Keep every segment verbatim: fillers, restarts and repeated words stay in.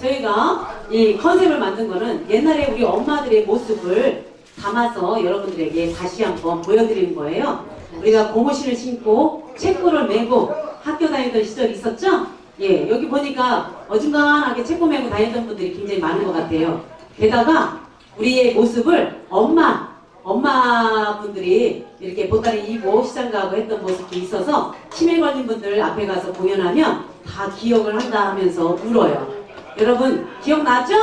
저희가 이 컨셉을 만든 거는 옛날에 우리 엄마들의 모습을 담아서 여러분들에게 다시 한번 보여드리는 거예요. 우리가 고무신을 신고 책구를 메고 학교 다니던 시절이 있었죠? 예, 여기 보니까 어중간하게 책구 메고 다니던 분들이 굉장히 많은 것 같아요. 게다가 우리의 모습을 엄마, 엄마분들이 이렇게 보따리 입고 시장 가고 했던 모습도 있어서 치매 걸린 분들 앞에 가서 공연하면 다 기억을 한다 하면서 울어요. 여러분 기억나죠?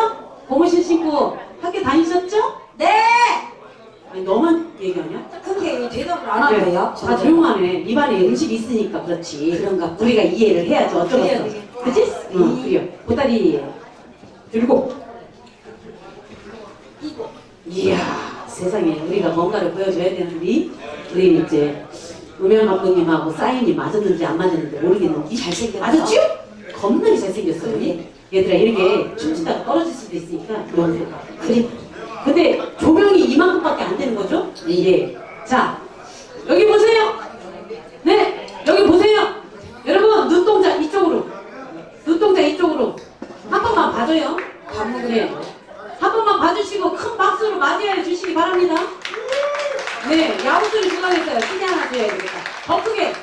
고무신 신고 학교 다니셨죠? 네! 아니 너만 얘기하냐? 근데 대답을 안 하네요. 다 조용하네. 입안에 음식이 있으니까 그렇지. 그런가 우리가 이해를 해야지. 어쩌고 저쩌고 그치? 응. 그래요. 보따리 들고 이거. 이야 세상에 우리가 뭔가를 보여줘야 되는데 우리 이제 음영 감독님하고 사인이 맞았는지 안 맞았는지 모르겠는데 잘생겼어. 맞았지? 겁나게 잘생겼어. 우리 얘들아 이렇게 춤추다가 떨어질 수도 있으니까 그런 생각. 그래. 근데 조명이 이만큼밖에 안 되는 거죠? 예. 자, 여기 보세요. 네, 여기 보세요. 여러분 눈동자 이쪽으로, 눈동자 이쪽으로 한 번만 봐줘요. 네, 한 번만 봐주시고 큰 박수로 맞이해 주시기 바랍니다. 네, 야구 소리 중간했어요. 신이 하나 줘야 되겠다. 더 크게.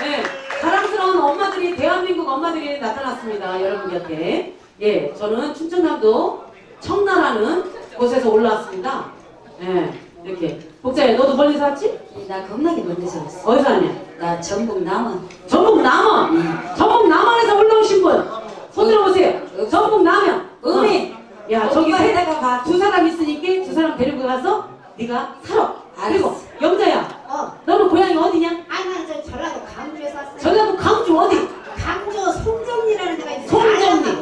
네, 자랑스러운 엄마들이 대한민국 엄마들이 나타났습니다. 여러분 곁에. 예, 저는 춘천남도 청나라는 곳에서 올라왔습니다. 예, 이렇게. 복자야, 너도 멀리서 왔지? 네, 나 겁나게 멀리서 왔어. 어디서 왔냐? 나 전북 남원. 전북 남원? 네. 전북 남원에서 올라오신 분. 손 들어보세요. 어, 전북 남원. 음이. 어. 야, 저기 해다가 두 사람 있으니까 두 사람 데리고 가서 네가 살아. 그리고 영자야. 어. 너는 고향이 어디냐? 아니, 난 저 전라도 강주에서 왔어. 전라도 강주 어디? 강주 송정리라는 데가 있어. 송정리.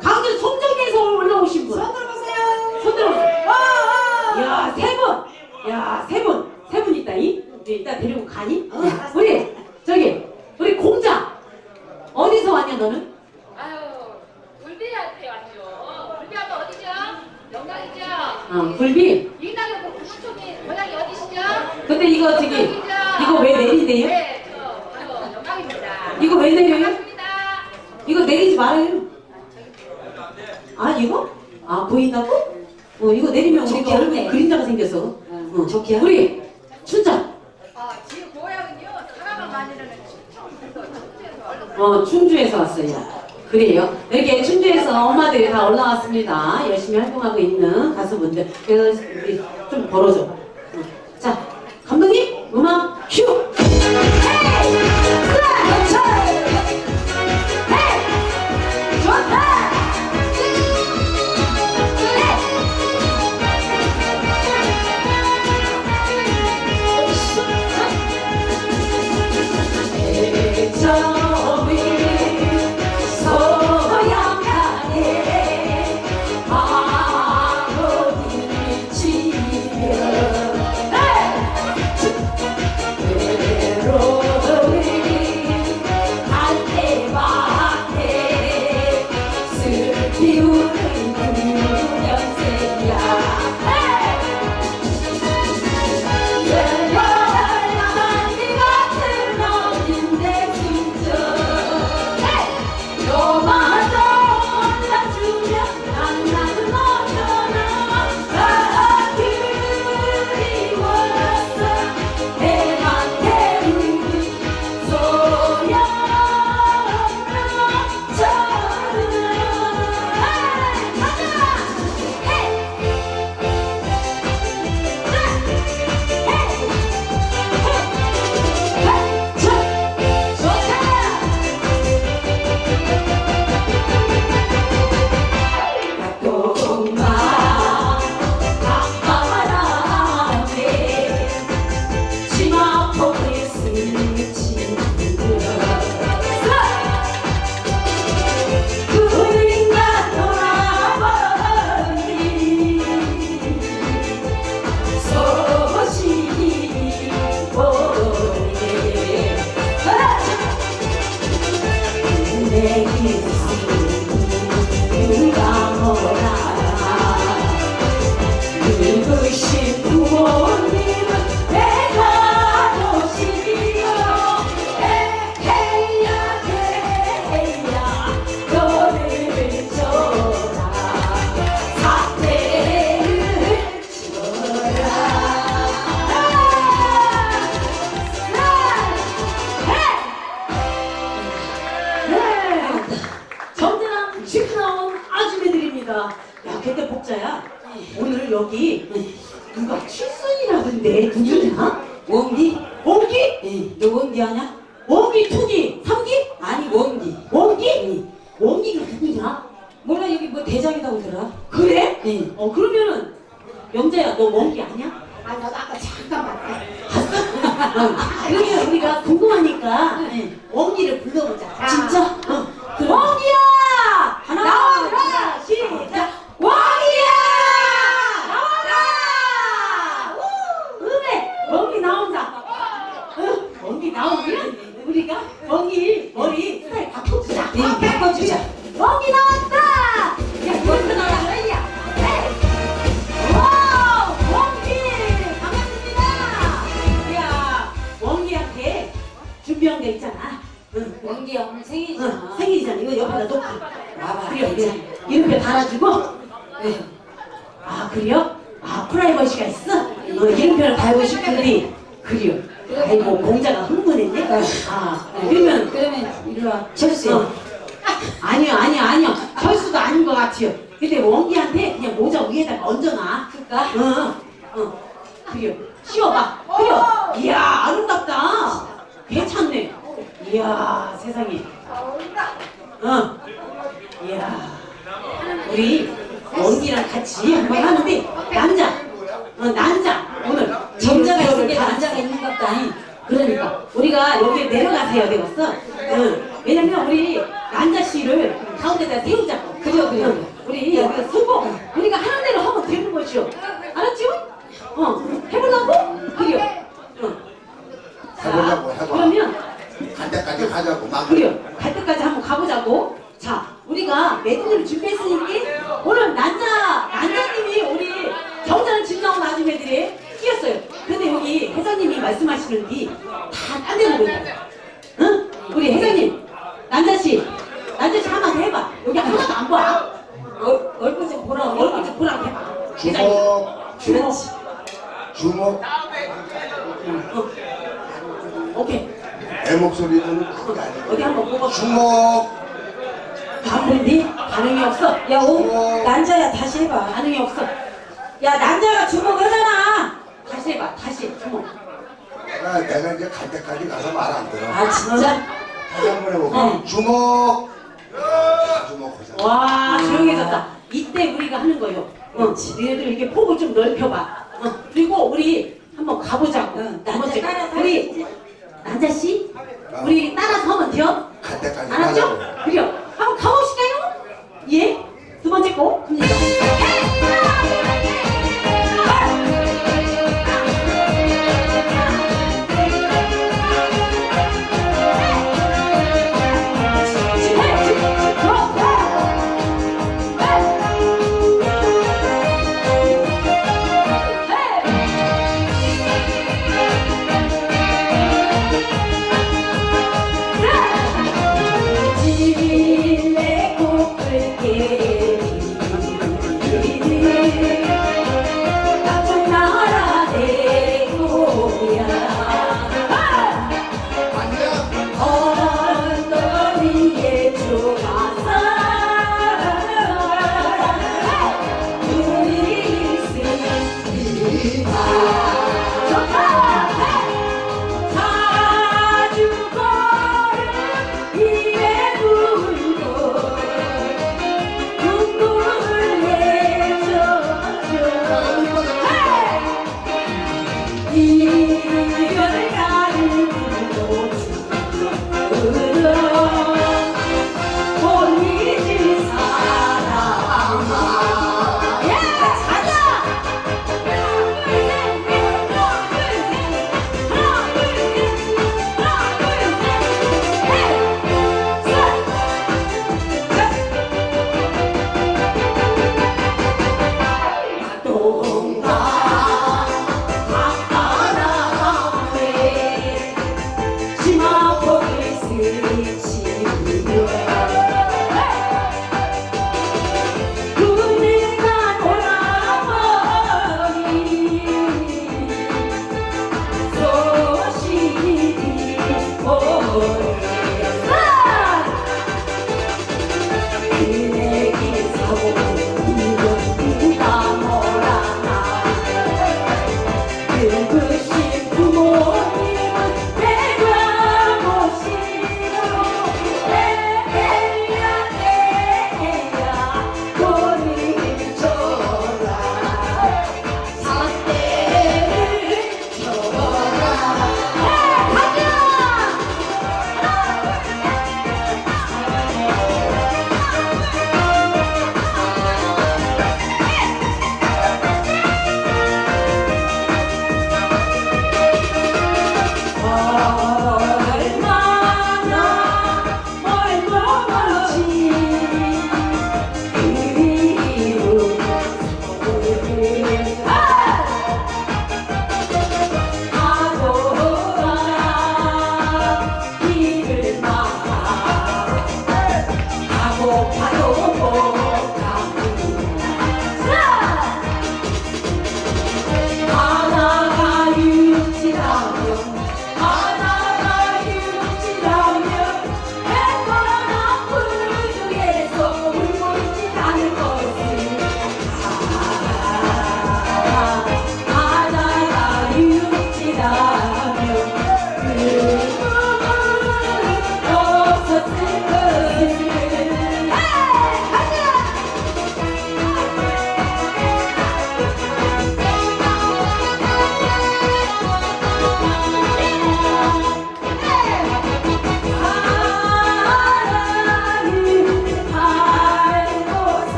강주 송정리에서 올라오신 분. 야, 세 분! 야, 세 분! 세 분 있다, 이? 이따 데리고 가니? 어, 우리, 저기, 우리 공자! 어디서 왔냐, 너는? 아유, 굴비한테 왔죠. 굴비하면 어디죠? 영광이죠? 어, 굴비? 이낙연 구청이 고향이 어디시죠? 근데 이거 저기, 영광이죠? 이거 왜 내리세요? 네, 저, 저 영광입니다. 이거 왜 내려요? 반갑습니다. 이거 내리지 말아요. 아, 이거? 아, 보인다고? 어 이거 내리면 우리가 얼굴에 그림자가 생겼어. 응. 어. 저기야. 우리 춘천. 아 지금 고향은요 사람을 많이 내는 춘천. 어 춘주에서 왔어요. 그래요. 이렇게 춘주에서 엄마들이 다 올라왔습니다. 열심히 활동하고 있는 가수분들. 그래서 우리 좀 벌어줘. 어. 자 감독님 음악 큐. Yeah. 여기 누가 칠순이라던데 누구냐? 원기? 원기? 응. 너 원기 아냐? 원기 투기 삼기? 아니 원기. 원기? 응. 원기가 누구냐? 몰라 여기 뭐 대장이라고 들어. 그래? 응. 어 그러면은 영자야 너 원기 아냐? 아니 나도 아까 잠깐만 봤어? 그러면 우리가 궁금하니까 응. 원기를 불러보자. 아. 진짜? 어. 그럼. 원기야! 하나 나와라! 시작! 나오면 우리가 원기 머리 스타일 바꿔주자. 네, 바꿔주자. 원기 나왔다. 야, 원기 나왔다. 와, 원기 반갑습니다. 야, 원기한테 준비한 게 있잖아. 응, 원기야 오늘 생일이잖아. 응, 생일이잖아. 이거 옆에다 놓고 와봐. 그래, 이렇게 달아주고. 네. 아, 그래요? 아, 프라이버시가 있어? 너 이름표를 달고 싶은데 그래요. 아이고 공자가 흥분했네? 어. 아 어. 그러면 그러면 이리와 철수. 어. 아니요 아니요 아니요 철수도 아닌 것 같아요. 근데 원기한테 그냥 모자 위에다가 얹어놔. 그럴까? 어어 그려 씌워봐. 그려. 이야 아름답다. 괜찮네. 이야 세상에. 어 이야 우리 원기랑 같이 한번 하는데 남자 어 남자 오늘 정자가 있는 게 남자가 있는 것 같다. 그러니까 우리가 여기 내려가서 해야 되겠어. 응. 왜냐면 우리 남자씨를 가운데다 세우자고. 그죠 그죠. 응. 우리 여기서 서고 우리가 하는 대로 하면 되는 것이오. 알았지요? 어 해보려고? 그래요. 응. 자, 해보려고 해봐. 그러면 갈 때까지 가자고 막. 그래요. 갈 때까지 한번 가보자고. 자 우리가 매듭을 준비했으니까 오늘 남자 남자님이 우리 정자는 집 나온 아줌마들이 끼었어요. 근데 여기 회장님이 말씀하시는 게 다 딴 데로 보인다. 응? 우리 회장님, 남자씨, 남자씨 한번 해봐. 여기 하나도 안 봐. 얼, 얼굴 보라, 얼굴 보라 해봐. 회장님. 주먹, 주먹. 어. 오케이. 애 목소리는 그게 아니야. 어디 한번 뽑아. 주먹. 반응이? 반응이 없어. 야, 오, 남자야 다시 해봐. 반응이 없어. 야, 남자가 주먹 하잖아. 다시 해봐. 다시. 주먹. 아, 내가 이제 갈 때까지 가서 말 안 들어. 아 진짜? 다시 한번 해볼까? 어. 주먹. 주먹 하자. 와 음. 조용해졌다. 이때 우리가 하는 거예요. 응. 너희들 이렇게 폭을 좀 넓혀봐. 응. 그리고 우리 한번 가보자고. 응. 남자 따라서 우리 남자씨 어. 우리 따라서 하면 돼요? 갈 때까지 알았죠? 그래요. 한번 가보실까요? 예? 두 번째 거. 지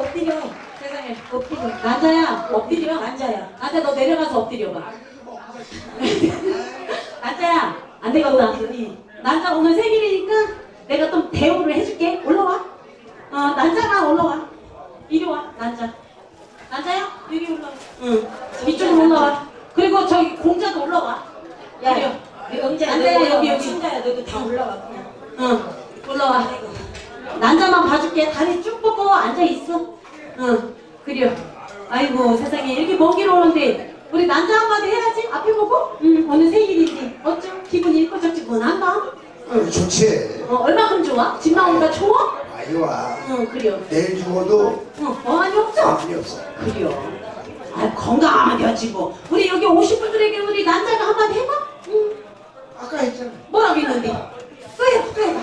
엎드려 엎드려. 세상에 엎드려. 낮아야 엎드려. 앉아야. 앉아. 너 내려가서 엎드려봐. 앉아야. 안 되겠다. 낮아. 오늘 생일이니까 내가 좀 대우를 해줄게. 올라와. 어 낮아가 올라와. 이리 와. 낮아. 낮아야? 여기 올라와. 응. 이쪽으로 올라와. 그리고 저기 공자도 올라와. 야, 이리 와. 앉아야. 여기 여기, 여기. 신자야. 너도 다 올라와. 응. 올라와. 난자만 봐줄게. 다리 쭉 뻗고 앉아있어. 응. 그래. 아이고 세상에 이렇게 먼 길 오는데 우리 난자 한마디 해야지. 앞에 보고. 응. 오늘 생일이지. 어쩜 기분이 뻐쩍지근한가? 응. 좋지. 어, 얼마큼 좋아? 집만 오니까 좋아? 많이 와. 응. 그래. 내일 죽어도 응. 어안이 없어? 어안이 없어. 그래. 아 건강하면 되지 뭐. 우리 여기 오신 분들에게 우리 난자가 한마디 해봐. 응. 아까 했잖아. 뭐라고 했는데? 그래, 그래.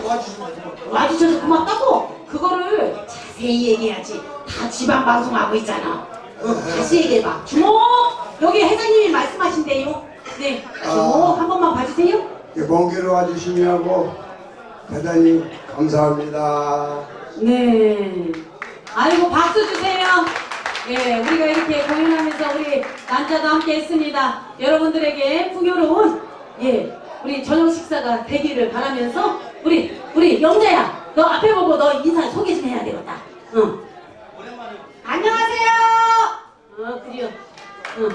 와주셔서 고맙다고 그거를 자세히 얘기해야지. 다 지방 방송하고 있잖아. 어, 다시 얘기해봐. 주목! 여기 회장님이 말씀하신대요. 네, 주목 한 번만 봐주세요. 먼 길로 와주시냐고 회장님 감사합니다. 네, 아이고 박수 주세요. 네, 우리가 이렇게 공연하면서 우리 난자도 함께 했습니다. 여러분들에게 풍요로운 예. 우리 저녁 식사가 되기를 바라면서 우리 우리 영자야 너 앞에 보고 너 인사 소개 좀 해야 되겠다. 응. 오랜만에. 안녕하세요. 어 그래요. 응.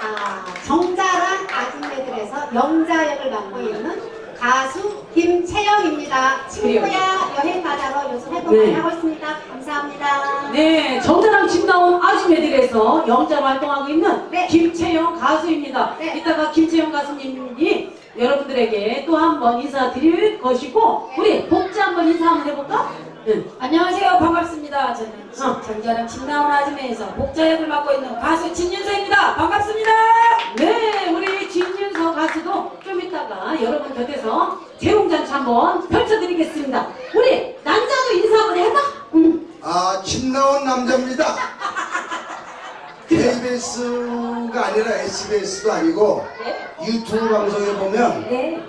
아 정자랑 아줌매들에서 영자 역을 맡고 있는 가수 김채영입니다. 친구야 여행가자로 요즘 활동 많이 네. 하고 있습니다. 감사합니다. 네 정자랑 집 나온 아줌매들에서 영자로 활동하고 있는 네. 김채영 가수입니다. 네. 이따가 김채영 가수님이 여러분들에게 또 한 번 인사드릴 것이고 우리 복자 한번 인사 한번 해볼까? 응. 안녕하세요 반갑습니다. 저는 장자랑 진나온 아줌매에서 복자 역을 맡고 있는 가수 진윤서입니다. 반갑습니다. 네 우리 진윤서 가수도 좀 이따가 여러분 곁에서 재롱잔치 한번 펼쳐드리겠습니다. 우리 남자도 인사 한번 해봐. 응. 아 진나온 남자입니다. 케이비에스가 아니라 에스비에스도 아니고 네? 유튜브 방송에 보면 네?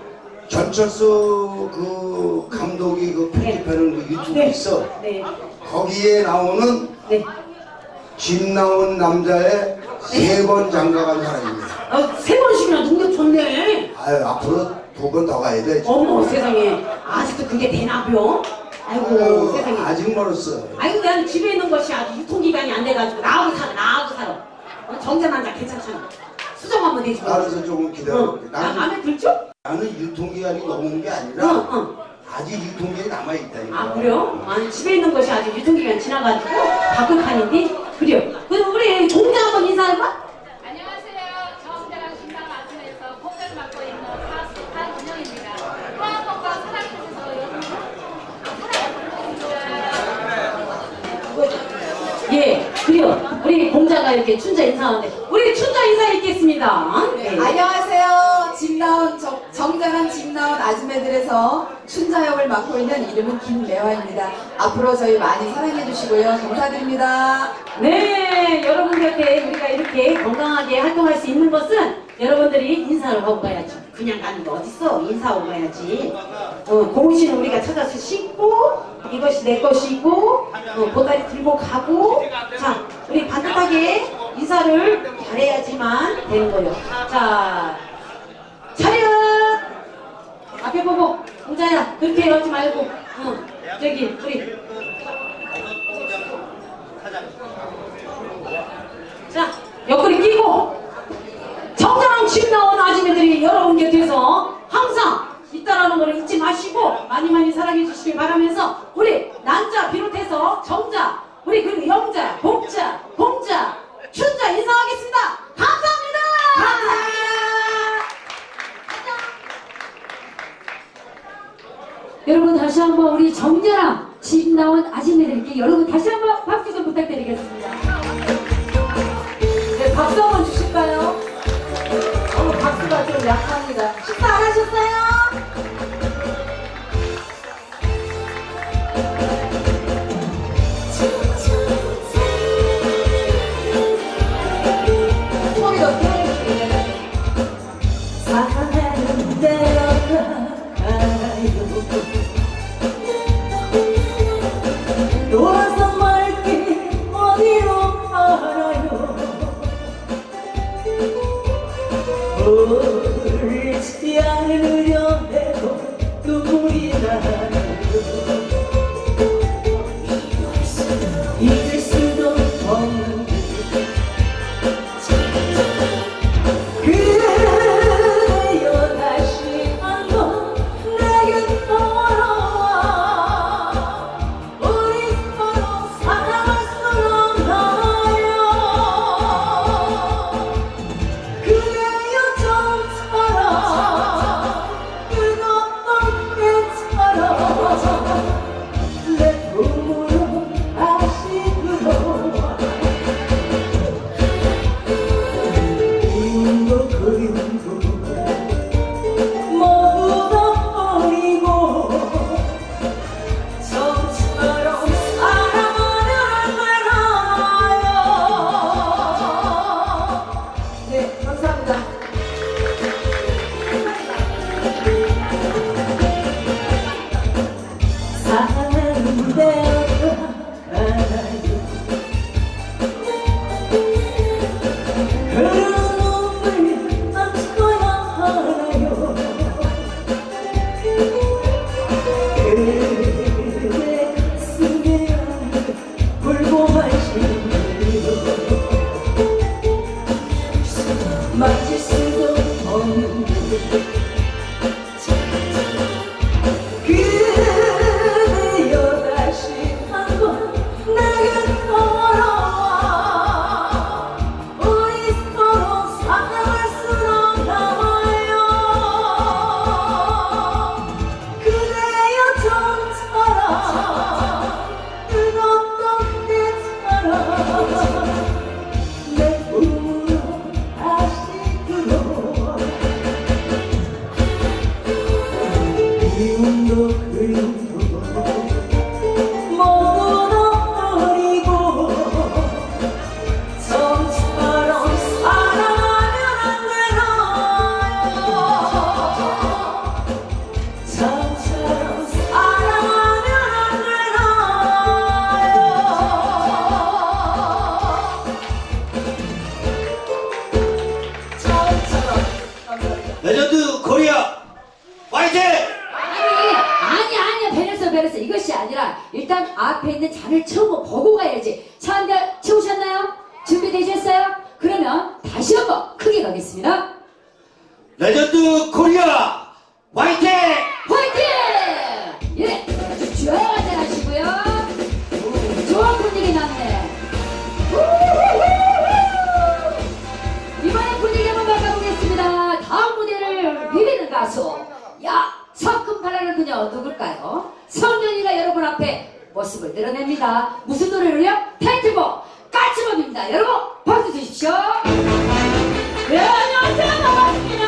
전철수 그 감독이 그 편집하는 그 유튜브 네. 있어. 네. 거기에 나오는 네. 집 나온 남자의 네. 세 번 장가간 사람입니다. 아, 세 번씩이나 눈게 좋네. 아유 앞으로 두 번 더 가야 돼. 어머 세상에 아직도 그게 되나요? 아이고 아유, 세상에 아직 멀었어. 아이고 난 집에 있는 것이 아직 유통기간이 안 돼가지고 나하고 살아 나하고 살아. 어, 정자남자 괜찮잖아. 수정 한번 해줘. 알아서 조금 기다려볼게. 어. 나는, 마음에 들죠? 나는 유통기간이 넘은 게 아니라 어, 어. 아직 유통기간이 남아있다니까. 아 그래요? 아니 집에 있는 것이 아직 유통기간 지나가지고 바꿀 판인데 그래요. 그럼 우리 정자 한번 인사해봐. 예, 그래요. 우리 공자가 이렇게 춘자 인사하는데 우리 춘자 인사 있겠습니다. 네. 네. 안녕하세요. 집 나온 정장한 집 나온 아줌매들에서 춘자 역을 맡고 있는 이름은 김매화입니다. 앞으로 저희 많이 사랑해 주시고요. 감사드립니다. 네, 여러분 곁에 우리가 이렇게 건강하게 활동할 수 있는 것은 여러분들이 인사를 하고 가야죠. 그냥 가는 거 어딨어? 인사하고 가야지. 어, 공신 우리가 찾아서 씻고 이것이 내 것이고 어, 보따리 들고 가고 자 우리 반듯하게 인사를 잘해야지만 되는 거예요. 자 차렷 앞에 보고 공자야 그렇게 이러지 말고 어, 저기 우리 자 옆구리 끼고 정장한 집 나온 아줌매들이 여러분 곁에서 항상 있다라는 걸 잊지 마시고 많이 많이 사랑해 주시길 바라면서 우리 난자 비롯해서 정자 우리 그리고 영자 복자 공자 춘자 인사하겠습니다. 감사합니다. 감사합니다. 감사합니다. 여러분 다시 한번 우리 정자랑 집 나온 아줌매들께 여러분 다시 한번 박수 좀 부탁드리겠습니다. 네, 박수 한번 주실까요? 오늘 박수가 좀 약합니다. 식사 안 하셨어요? 돌아서 레전드 코리아 화이팅! 아니 아니야 베레스 베레스 이것이 아니라 일단 앞에 있는 잔을 채우고 보고 가야지. 자, 한 잔 채우셨나요? 준비되셨어요? 그러면 다시 한번 크게 가겠습니다. 레전드 코리아 화이팅! 화이팅! 예, 아주 좋아요. 야, 성큼 바라는 그녀 누굴까요? 성년이가 여러분 앞에 모습을 드러냅니다. 무슨 노래를요? 타이틀곡 까치밥입니다. 여러분 박수 주십시오. 네, 안녕하세요. 반갑습니다.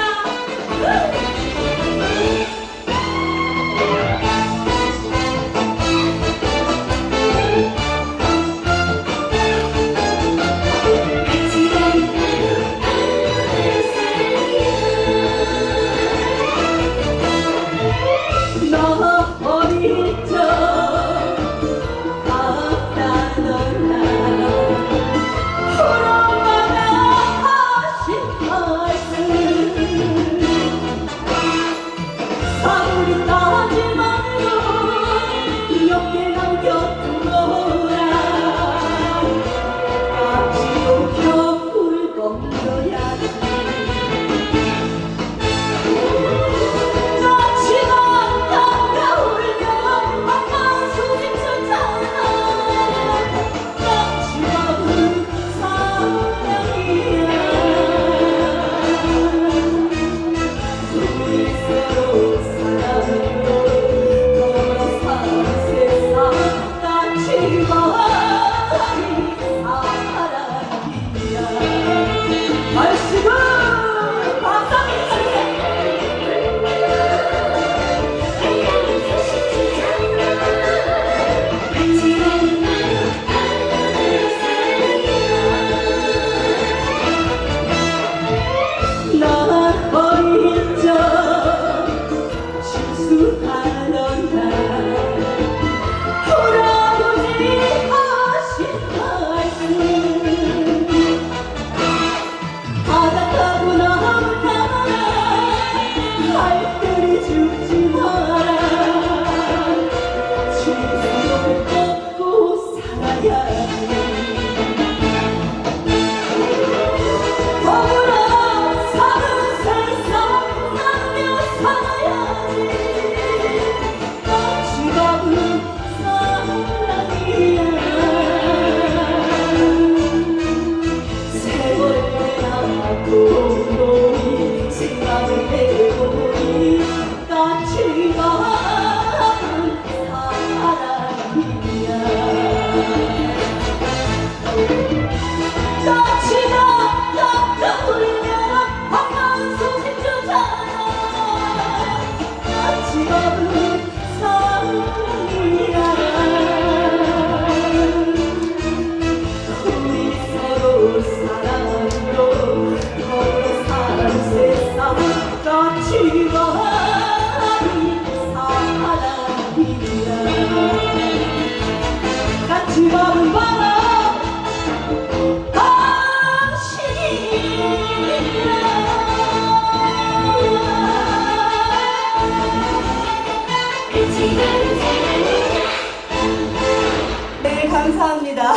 감사합니다.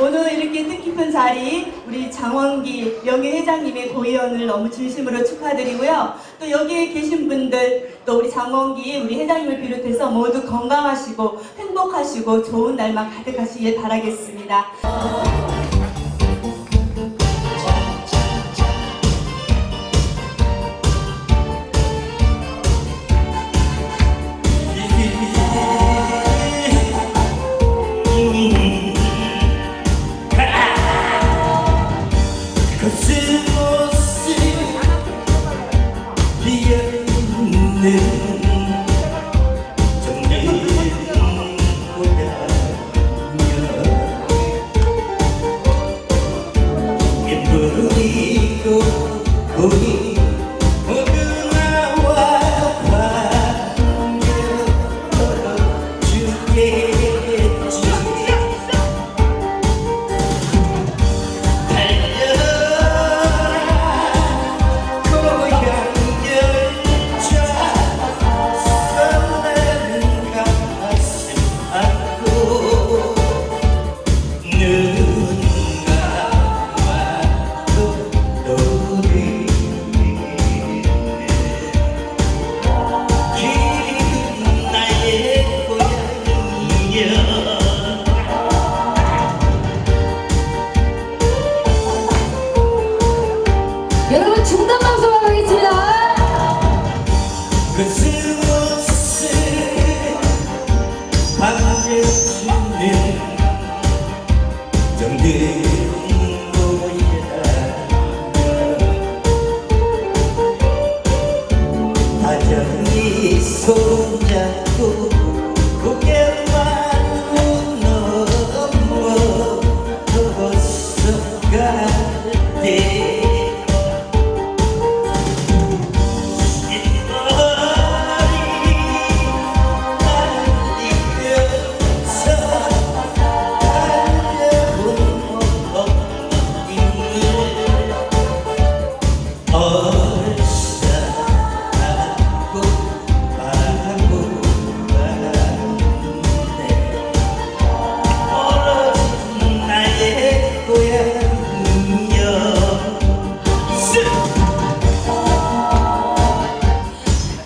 오늘 이렇게 뜻깊은 자리 우리 장원기 명예회장님의 고위원을 너무 진심으로 축하드리고요. 또 여기에 계신 분들 또 우리 장원기 우리 회장님을 비롯해서 모두 건강하시고 행복하시고 좋은 날만 가득하시길 바라겠습니다. 여러분 중단 방송하고 있습니다.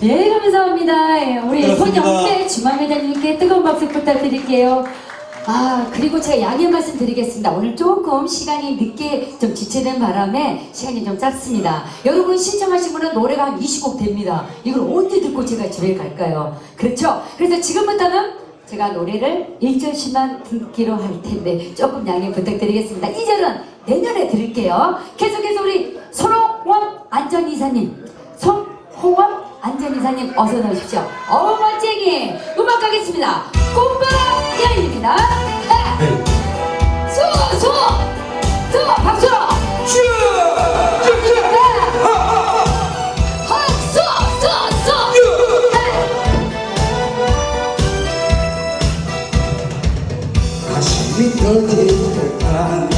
예, 감사합니다. 예, 우리 손영태 주말회장님께 뜨거운 박수 부탁드릴게요. 아, 그리고 제가 양해 말씀드리겠습니다. 오늘 조금 시간이 늦게 좀 지체된 바람에 시간이 좀 짧습니다. 여러분 신청하신 분은 노래가 한 이십 곡 됩니다. 이걸 언제 듣고 제가 집에 갈까요? 그렇죠? 그래서 지금부터는 제가 노래를 일 절씩만 듣기로 할 텐데 조금 양해 부탁드리겠습니다. 이 절은 내년에 들을게요. 계속해서 우리 손홍원 안전이사님, 손홍원 안전이사님 어서 나오십시오. 어우 멋쟁이 음악 가겠습니다. 꽃바람 여인입니다. 수수수 박수 슈 가슴이 터질 듯한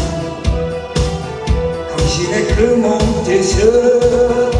당신의 그 몸짓을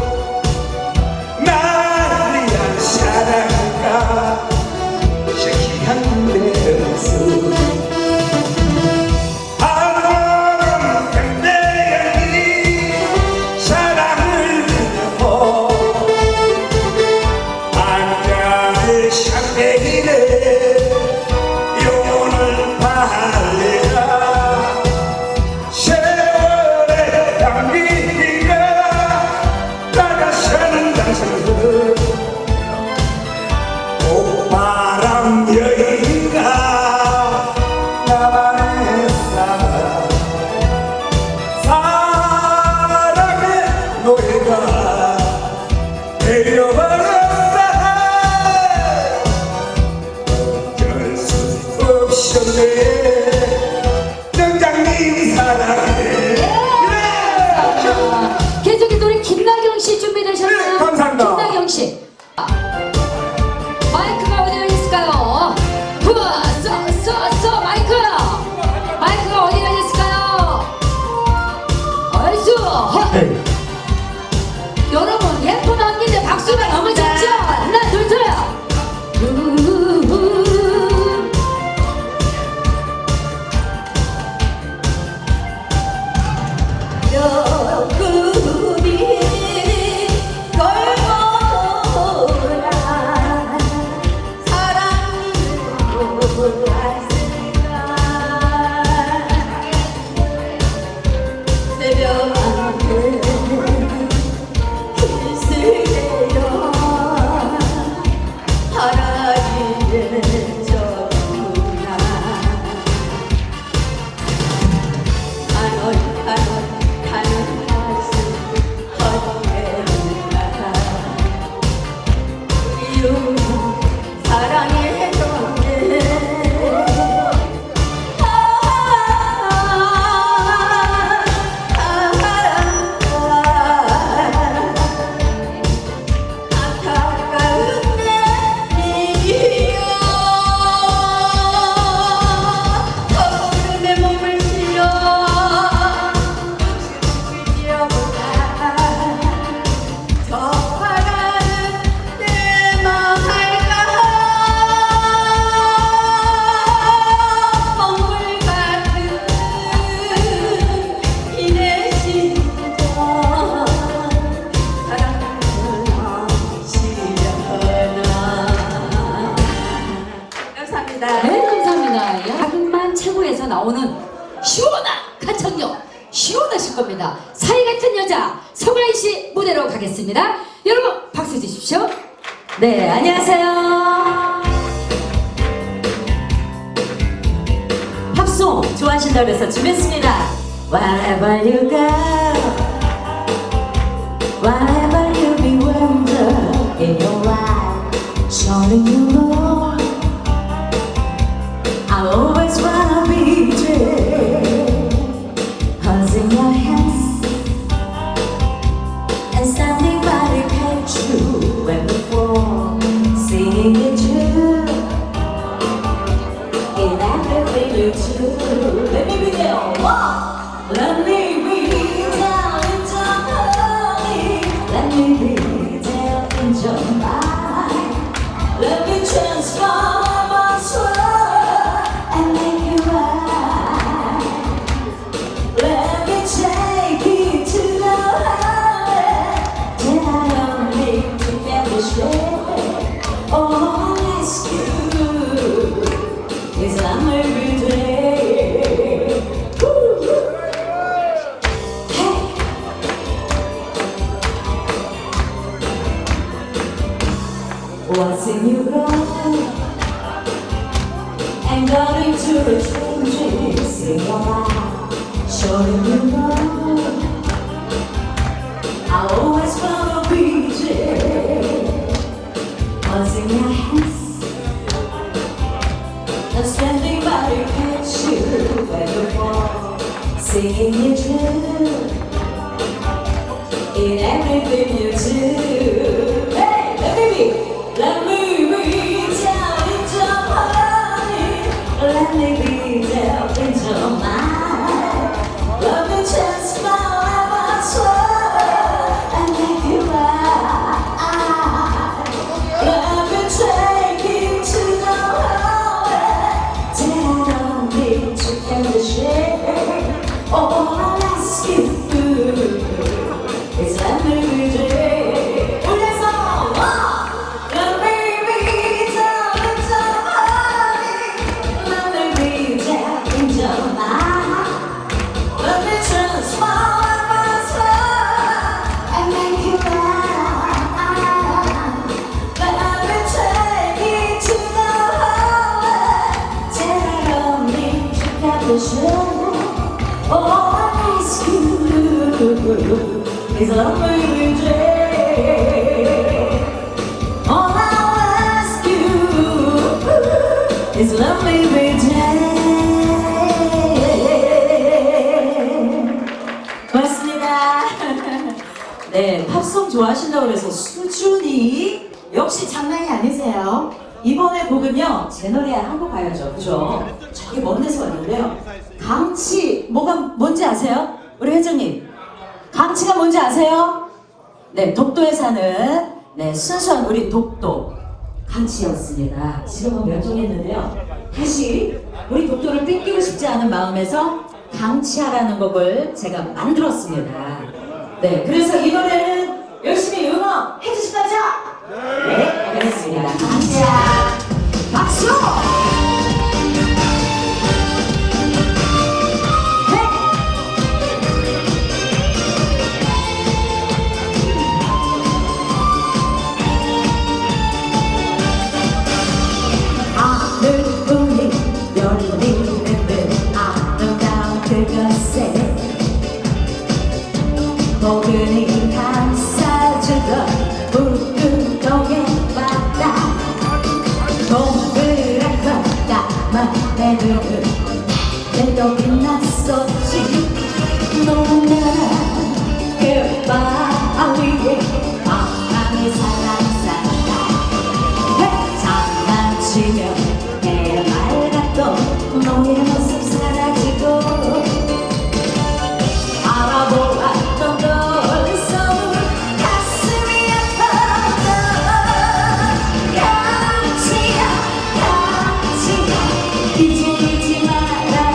나오실 겁니다. 사이같은 여자 송하인 씨 무대로 가겠습니다. 여러분 박수 주십시오. 네, 안녕하세요. 팝송 좋아하신다고 해서 준비했습니다. Wherever you go, wherever you be wonder in your life, showing you more. I always wanna be there, holding your hands and standing by to catch you when we fall, seeing it true in everything you do. Let me be there, oh, let me be there in your mind, let me be there in your mind, let me transform my soul. Watching you grow and going to the changes in your life, showing you love. I always wanna be there, holding your hands and standing by to catch you when you fall, seeing you true in everything you do. Hey, baby. Let me be down in your body, let me be down in your mind, let me just follow my soul and make you right. Let me take you to the world, then I don't need to get the shame. All I ask you is let me be down. It's a lovely day. All I'll ask you is love me every day. 고맙습니다. 네, 팝송 좋아하신다고 해서 수준이 역시 장난이 아니세요. 이번에 곡은요, 제 노래 한 곡 봐야죠, 그죠? 저기 먼 데서 왔는데요. 강치, 뭐가 뭔지 아세요? 우리 회장님. 강치가 뭔지 아세요? 네, 독도에 사는 네, 순수한 우리 독도 강치였습니다. 지금은 멸종했는데요. 다시 우리 독도를 뺏기고 싶지 않은 마음에서 강치하라는 곡을 제가 만들었습니다. 네, 그래서 이 노래는 열심히 응원해 주실 거죠? 네, 알겠습니다. 강치야, 박수! 내도 빛났었지 너무나 그 바위에 바람이 사랑사랑 장난치며 내 맑았던 너의 모습 사라지고 바라보았던 거기서 가슴이 아팠던 강치야 강치야 잊지 말아야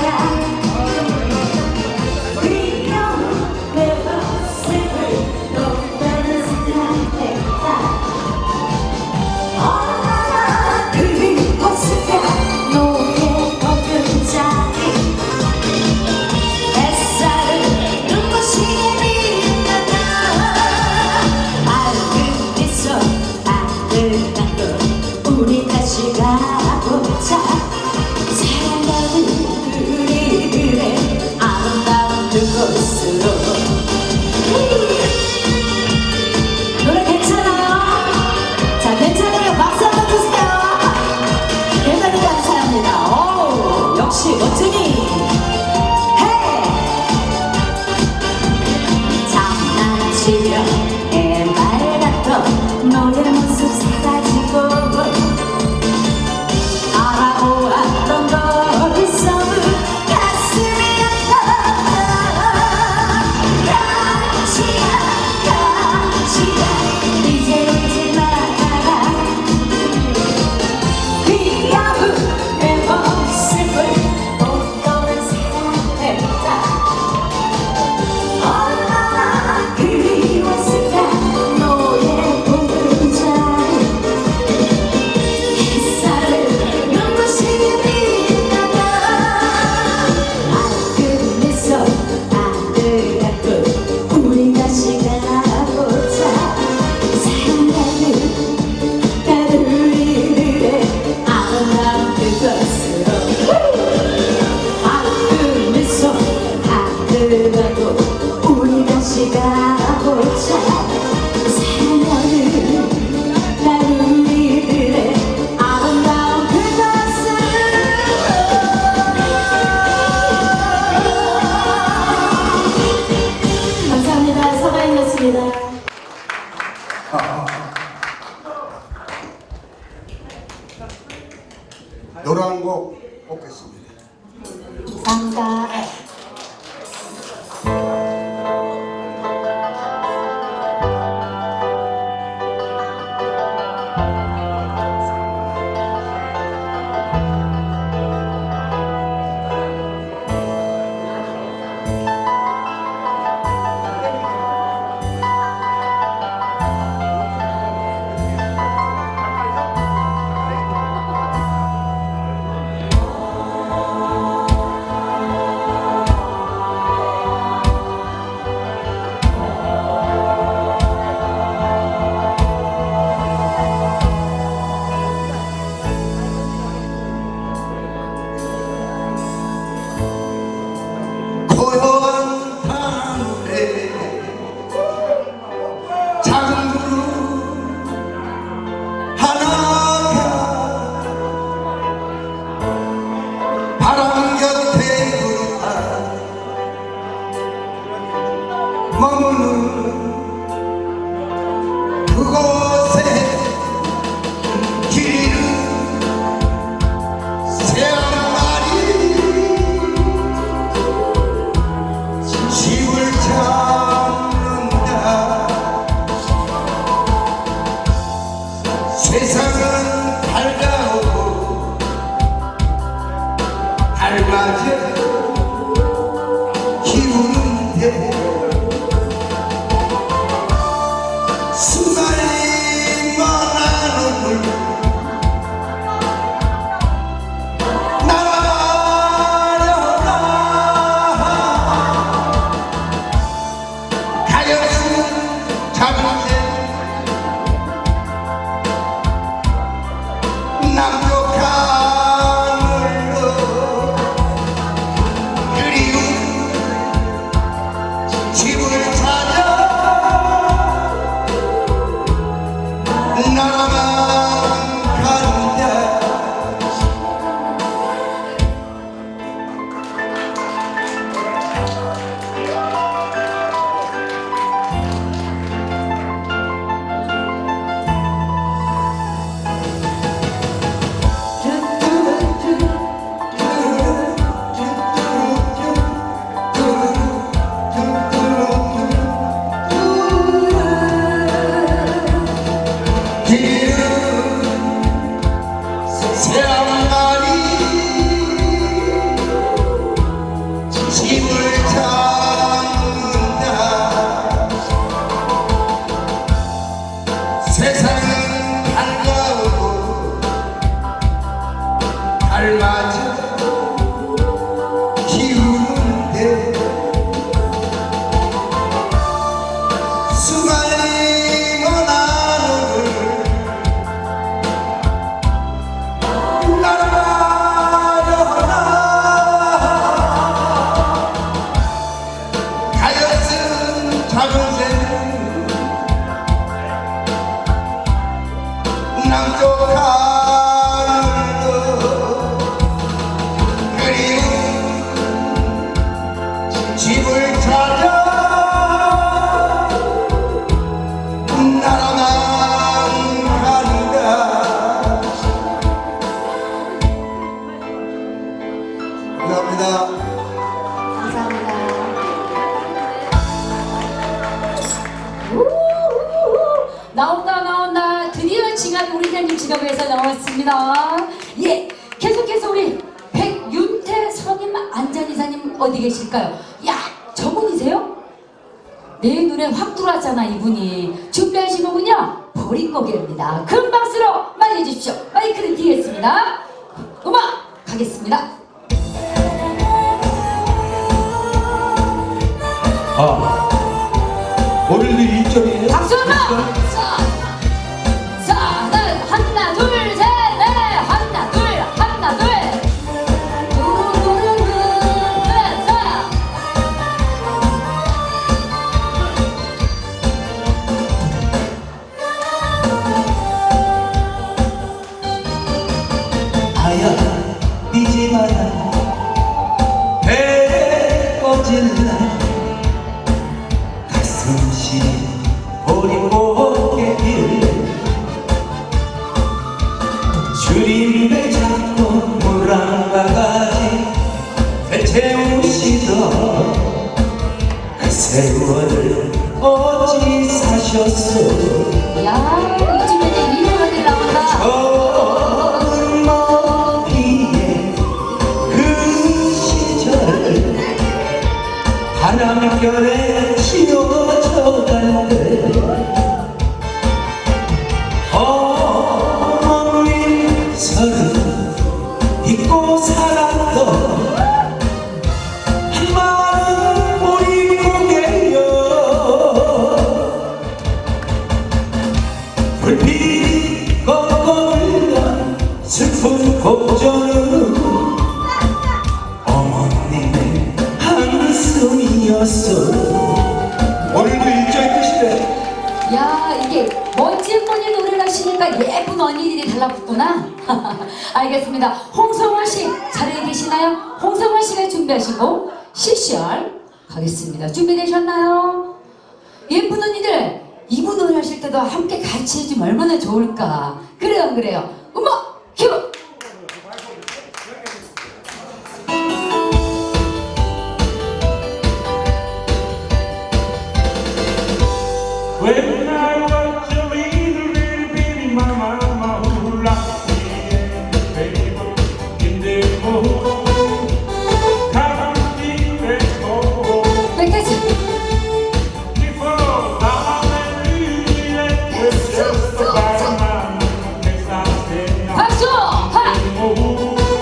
우리 다시 가보자. 사랑하는 나는 이들의 아름다운 그것을. 감사합니다. 서가인이었습니다. 노란 곡 뽑겠습니다. 감사합니다. 세상은 밝아오고 밝아져 기우는데 수많이 많은 물 날아려라. 가엾은 잠재 남족한 물로 그리운 집을 찾아 나만 간다. 세상은 밝아오고 밝아져 기우는데 수많이 원하는 날아가려라. 가엾은 자존심 남족한 것 그리운 집을 찾아 나라만 간다. 감사합니다. 감사합니다. 나온다 나온다. 드디어 지갑이 우리 선생님 지갑에서 나왔습니다. 예, 계속해서 우리 백윤태 선임 안전 이사님 어디 계실까요? 야, 저분이세요? 내 눈에 확 들어왔잖아 이분이. 준비하신 거군요. 보릿고개입니다. 큰 박수로 맞이해주십시오. 마이크를 드리겠습니다. 음악 가겠습니다. 아, 오늘도 일정이에요. 박수 음악! 어린 꽃게길 주림에 잡고 물 한 바가지 되채우시던 그 세월을 어찌 사셨소. 야, 요즘에는 이상하게 나온다. 저은 머리에 그 시절 바람결에 치워져가는데 어머님 서로 잊고 살았던 한 마음 우리 고개여 불빛이 꺾어 흘던 슬픈 고전은 어머님의 한숨이었어. 오늘도 일절 끝이래. 야, 이게 멋진 분이 노래를 하시니까 예쁜 언니들이 달라붙구나. 알겠습니다. 홍성화 씨 자리에 계시나요? 홍성화 씨가 준비하시고 실시열 가겠습니다. 준비되셨나요? 예쁜 언니들, 이분 노래 하실 때도 함께 같이 해주면 얼마나 좋을까. 그래요, 안 그래요? 음악 큐! When I was a little, little baby, my mama who loved me and the table in the home. Come and keep it home. Before Mama and me, it was just a bad man. Next last day, I came home.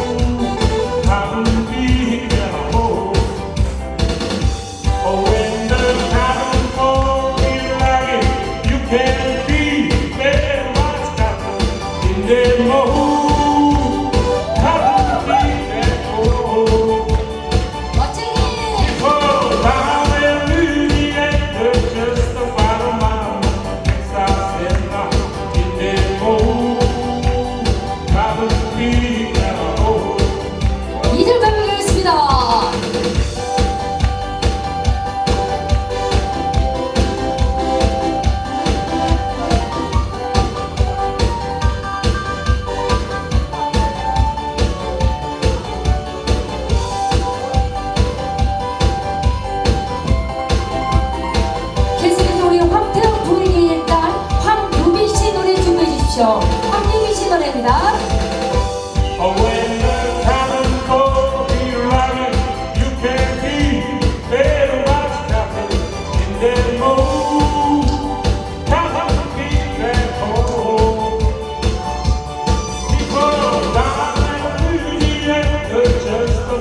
Come and keep it home. Oh, when the time and be very much happy in the mood. Happy and old. Before time and beauty and just a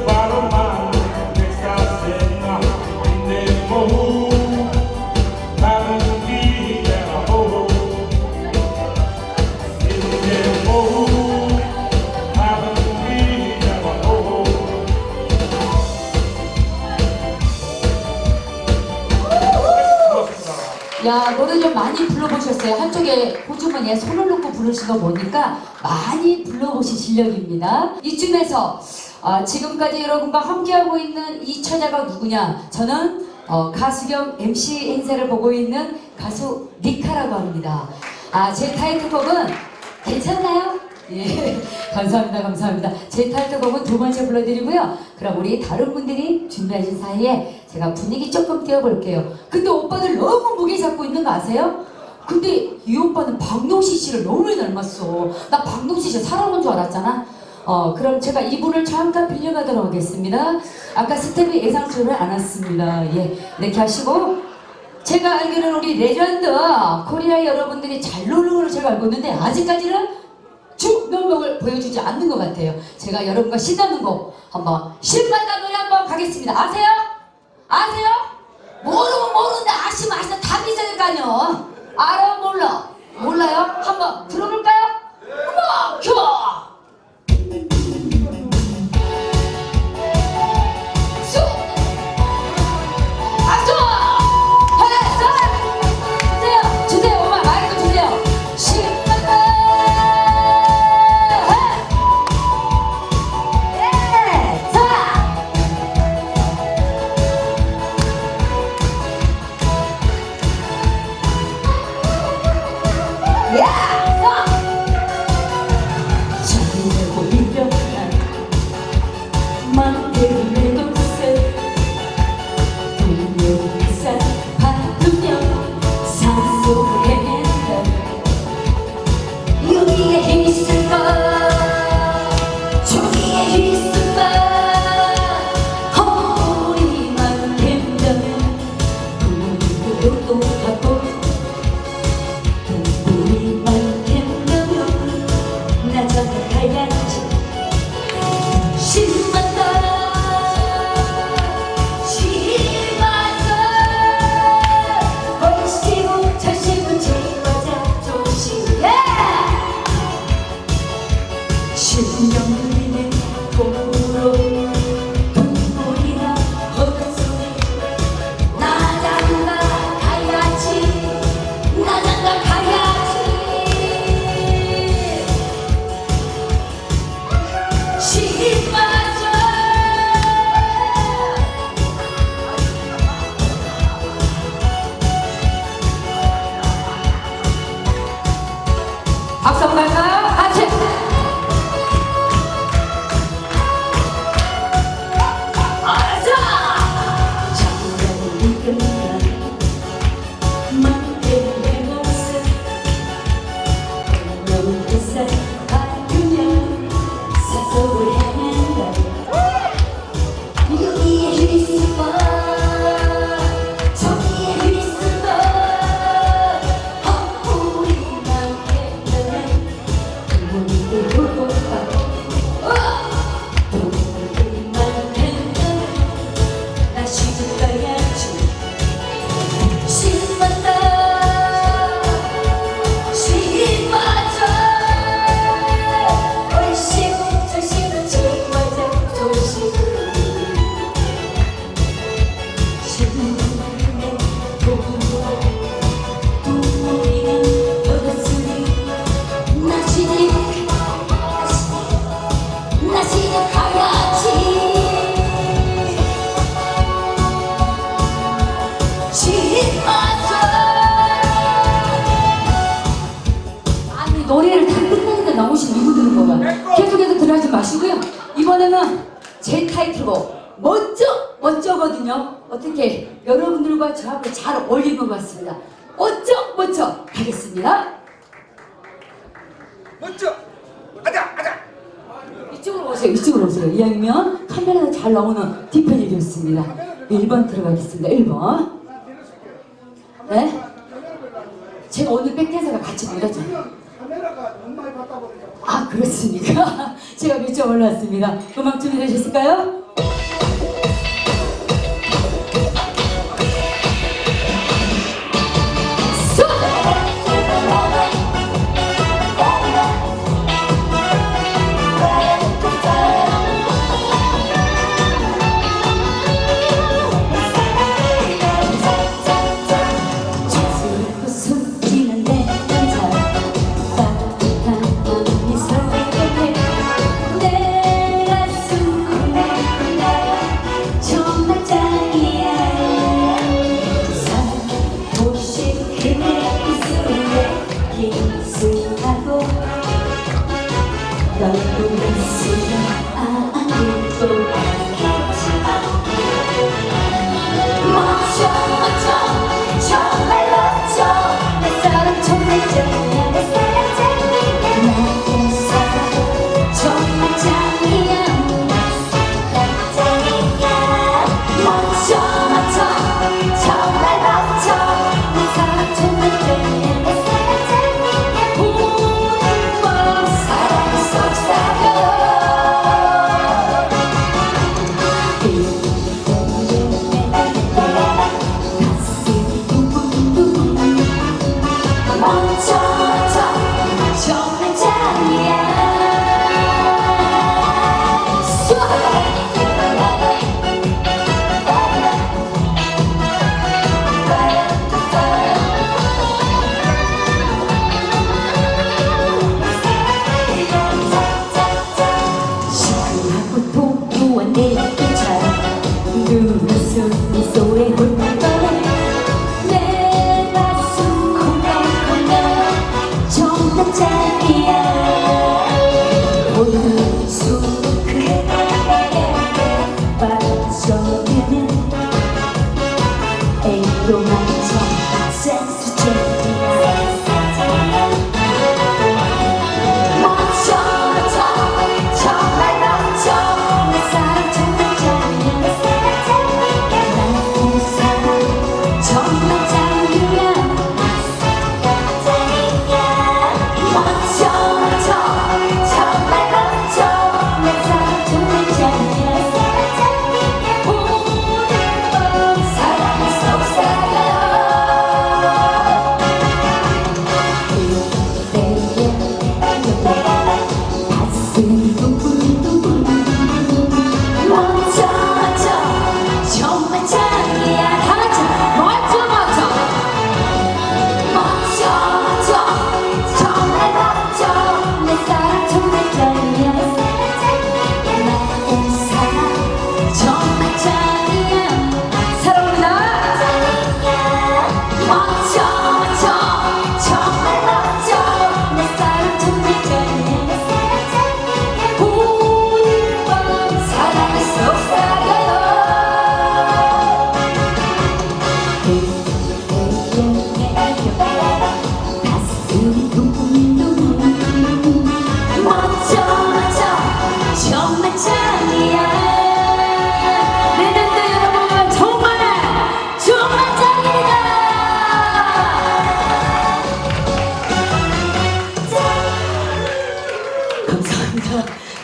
part of my existence in the mood. Happy and old. 이들 감사합니다. 황유빈 씨 노래입니다. 야, 노래 좀 많이 불러보셨어요. 한쪽에 호주머니에 손을 놓고 부르시다 보니까 많이 불러보신 실력입니다. 이쯤에서 어, 지금까지 여러분과 함께하고 있는 이 처자가 누구냐. 저는 어, 가수 겸 엠시 행사를 보고 있는 가수 니카라고 합니다. 아, 제 타이틀곡은 괜찮나요? 예, 감사합니다. 감사합니다. 제 타이틀곡은 두 번째 불러드리고요. 그럼 우리 다른 분들이 준비하신 사이에 제가 분위기 조금 띄워볼게요. 근데 오빠들 너무 무게 잡고 있는 거 아세요? 근데 이 오빠는 박노시 씨를 너무 닮았어. 나 박노시 씨 살아본 줄 알았잖아. 어, 그럼 제가 이분을 잠깐 빌려가도록 하겠습니다. 아까 스텝이 예상처를 안 왔습니다. 예, 이렇게 하시고, 제가 알기로는 우리 레전드 코리아 여러분들이 잘 노는 걸로 제가 알고 있는데 아직까지는 쭉 면목을 보여주지 않는 것 같아요. 제가 여러분과 신나는 곡 한번 신나는 노래 한번 가겠습니다. 아세요? 아세요? 모르면 모르는데 아시면 아시다 답이 있으니까요. 알아 몰라? 몰라요? 한번 들어볼까요? 한번 큐어! 노래를 다 끝나니까 나머지 누구 들은 거가 계속해서 들어가지 마시고요. 이번에는 제 타이틀곡 멋져 멋져거든요. 어떻게 여러분들과 저하고 잘 어울리는 것 같습니다. 멋져 멋져 가겠습니다. 멋져 아자 아자 이쪽으로 오세요. 이쪽으로 오세요. 이왕이면 카메라가 잘 나오는 뒤편이 되었습니다. 일 번 들어가겠습니다. 일 번. 네? 제가 오늘 백댄서가 같이 놀았잖아요. 아, 그렇습니까? 제가 미처 몰랐습니다. 음악 준비되셨을까요?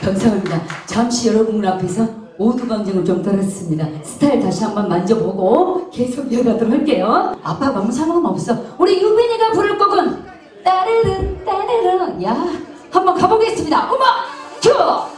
감사합니다. 잠시 여러분 앞에서 오두방정을 좀 떨었습니다. 스타일 다시 한번 만져보고 계속 이어가도록 할게요. 아빠 마음 상관없어. 우리 유빈이가 부를 곡은 따르르 따르르. 야, 한번 가보겠습니다. 음악 큐.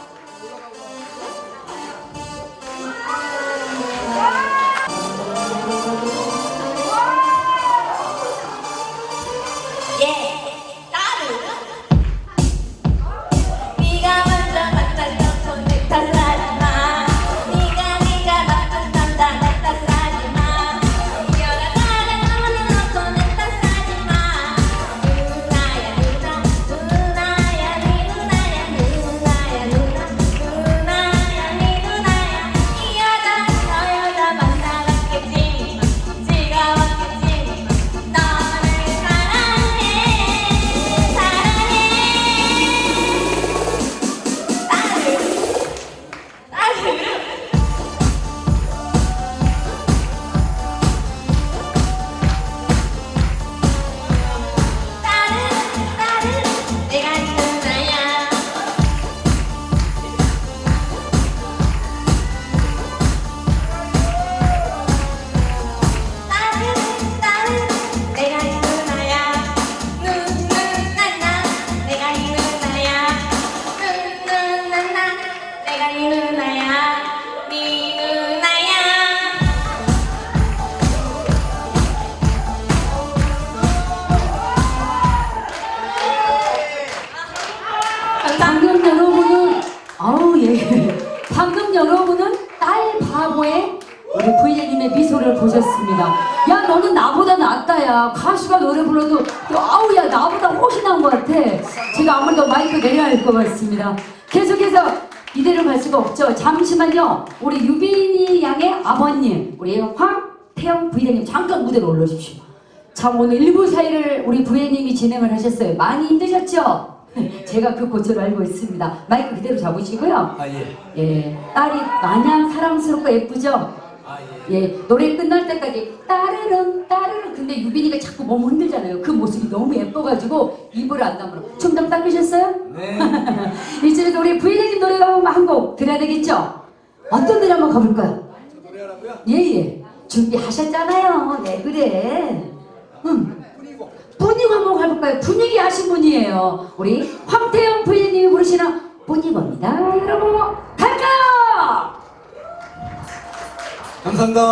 겁니다. 야, 너는 나보다 낫다. 야, 가수가 노래 불러도 아우, 야, 나보다 훨씬 나은 것 같아. 제가 아무래도 마이크 내려야 할 것 같습니다. 계속해서 이대로 갈 수가 없죠. 잠시만요, 우리 유빈이 양의 아버님, 우리 황태영 부회장님 잠깐 무대로 올라오십시오. 참, 오늘 일부 사이를 우리 부회님이 진행을 하셨어요. 많이 힘드셨죠? 제가 그 고초를 알고 있습니다. 마이크 그대로 잡으시고요. 아, 예. 예, 딸이 마냥 사랑스럽고 예쁘죠? 아, 예. 예, 노래 끝날 때까지 따르릉 따르릉, 근데 유빈이가 자꾸 몸 흔들잖아요. 그 모습이 너무 예뻐가지고 입을 안 담으러. 충당 닦으셨어요? 네. 이쯤에서 우리 부회장님 노래가 한 곡 들어야 되겠죠? 어떤 노래 한번 가볼까요? 노래하라고요? 예예. 준비하셨잖아요. 네, 그래. 음. 분위고. 분위고 한번 가볼까요? 분위기 아신 분이에요. 우리 황태영 부회장님이 부르시는 분위고입니다. 여러분 갈까요? 감사합니다.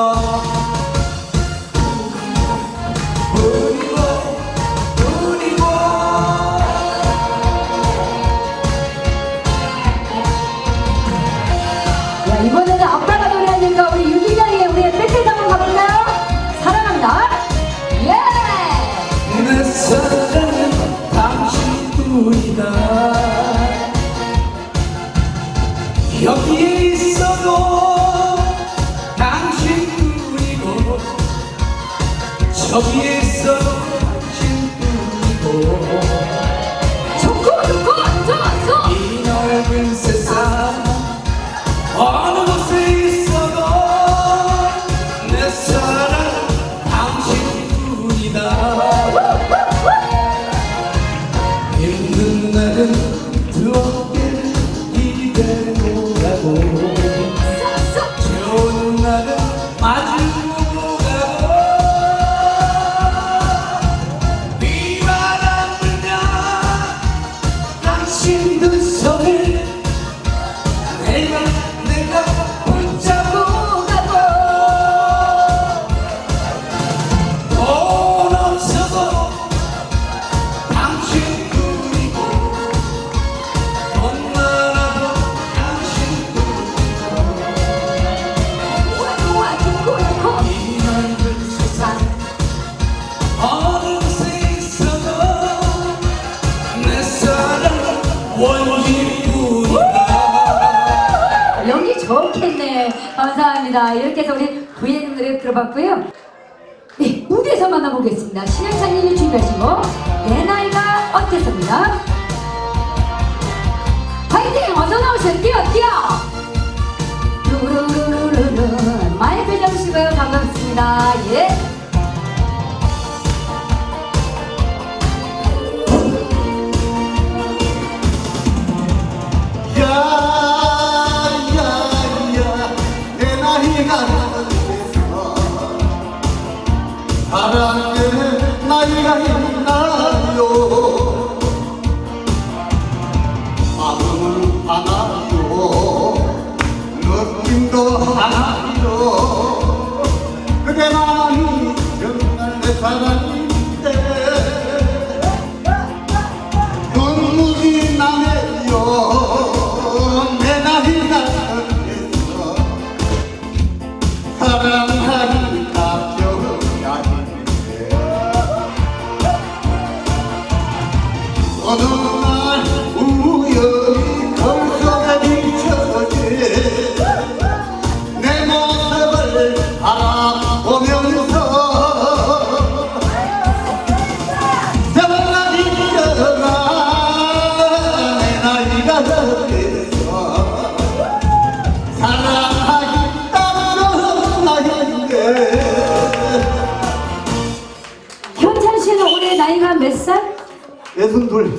이번에는 아빠가 노래하니까 우리 유빈양이 우리의 백팩 한번 가볼까요? 사랑합니다. 예! 내 사랑은 당신뿐이다. 여기에 있어도 당신뿐이고 저기에 있어도 당신뿐이고 좋고 좋고 좋았어. 이 넓은 세상 어느 곳에 있어도 내 사랑은 당신뿐이다. 힘든 날은 두 어깨를 이대로 가고 좋은 날은 마주보고 가고 비바람 불면 당신들 손에 내가 감사합니다. 이렇게 해서 우리 부회님 노래 들어봤고요. 네, 무대에서 만나보겠습니다. 신현찬님이 준비하시고 내 나이가 어때서입니다. 파이팅! 어서 나오세요. 뛰어 뛰어! 루루루루루 마이크 잡으시고요. 반갑습니다. 예. 야! 사랑의 나이가 있나요? 마음은 하나요, 느낌도 하나요. 그대 마음이 정말 내 사랑인데 눈물이 나네요. 내 나이가 있어 사랑하니 어느 날 우연히 걸어가 미쳐지 내 모습을 알아보면서 사랑이 일어나 내 나이가 어때서 사랑하기 따로 나인데. 현찬 씨는 올해 나이가 몇 살? 예순둘.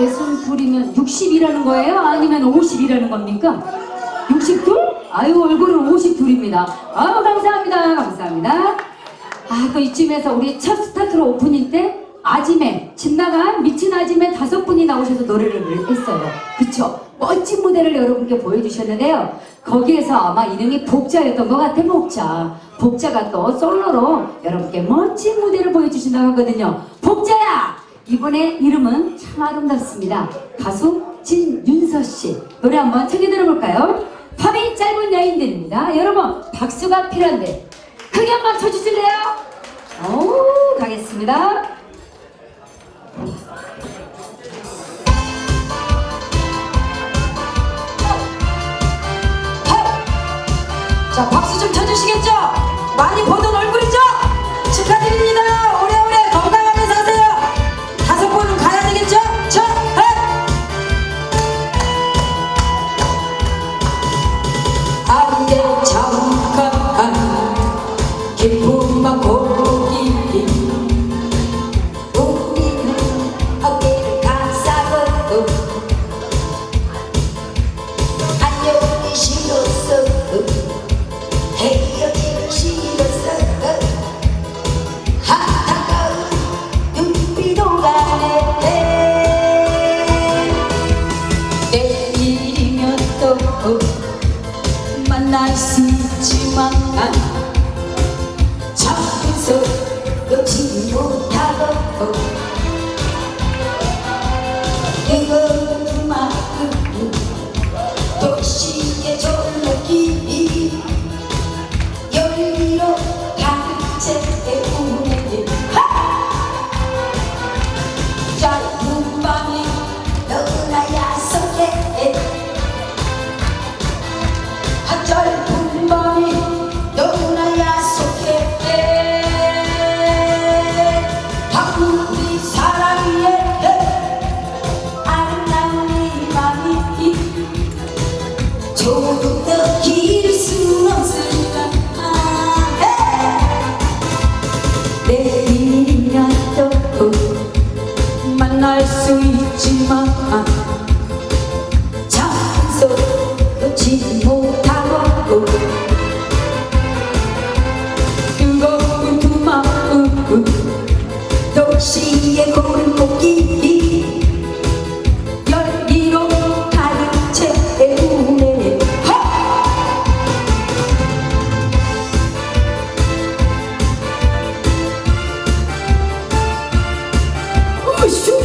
예순둘이면 육십이라는 거예요? 아니면 오십이라는 겁니까? 육십이? 아유, 얼굴은 오십이입니다. 아유, 감사합니다. 감사합니다. 아, 또 이쯤에서 우리 첫 스타트로 오프닝 때 아지매, 집나간 미친 아지매 다섯 분이 나오셔서 노래를 했어요. 그쵸? 멋진 무대를 여러분께 보여주셨는데요. 거기에서 아마 이름이 복자였던 것 같아. 복자. 복자가 또 솔로로 여러분께 멋진 무대를 보여주신다고 하거든요. 복자야! 이번에 이름은 참 아름답습니다. 가수 진윤서씨 노래 한번 챙겨 들어볼까요? 팝이 짧은 여인들입니다. 여러분 박수가 필요한데 크게 한 번 쳐주실래요? 오, 가겠습니다. 자, 박수 좀 쳐주시겠죠? 많이 보던 얼굴이죠? 축하드립니다. 오래오래 건강하게 사세요. 다섯 번은 가야 되겠죠? 저, 해! 안개 잠깐 간 기쁨만 고기기 우리는 어깨를 감싸고 안녕히 싫었어 헤어지는 시기였어 안타까운 눈빛 오가네 내일이면 또 만날 수 있지만 참고서 놓치지 못하고 뜨거운 마음 도시의 졸목이 여유로 가득 채우네 짧은 밤이 너무나 야속해 짧은 밤이 너무나 야속해 우리 사랑에 아름다운 이 맘이 조금 더 기를 수 없을까 내일이면 또 만날 수 있지만 참소 놓치지 못하고 뜨거운 두 마음 도시의 골목길이 열기로 가득 채우네 우슈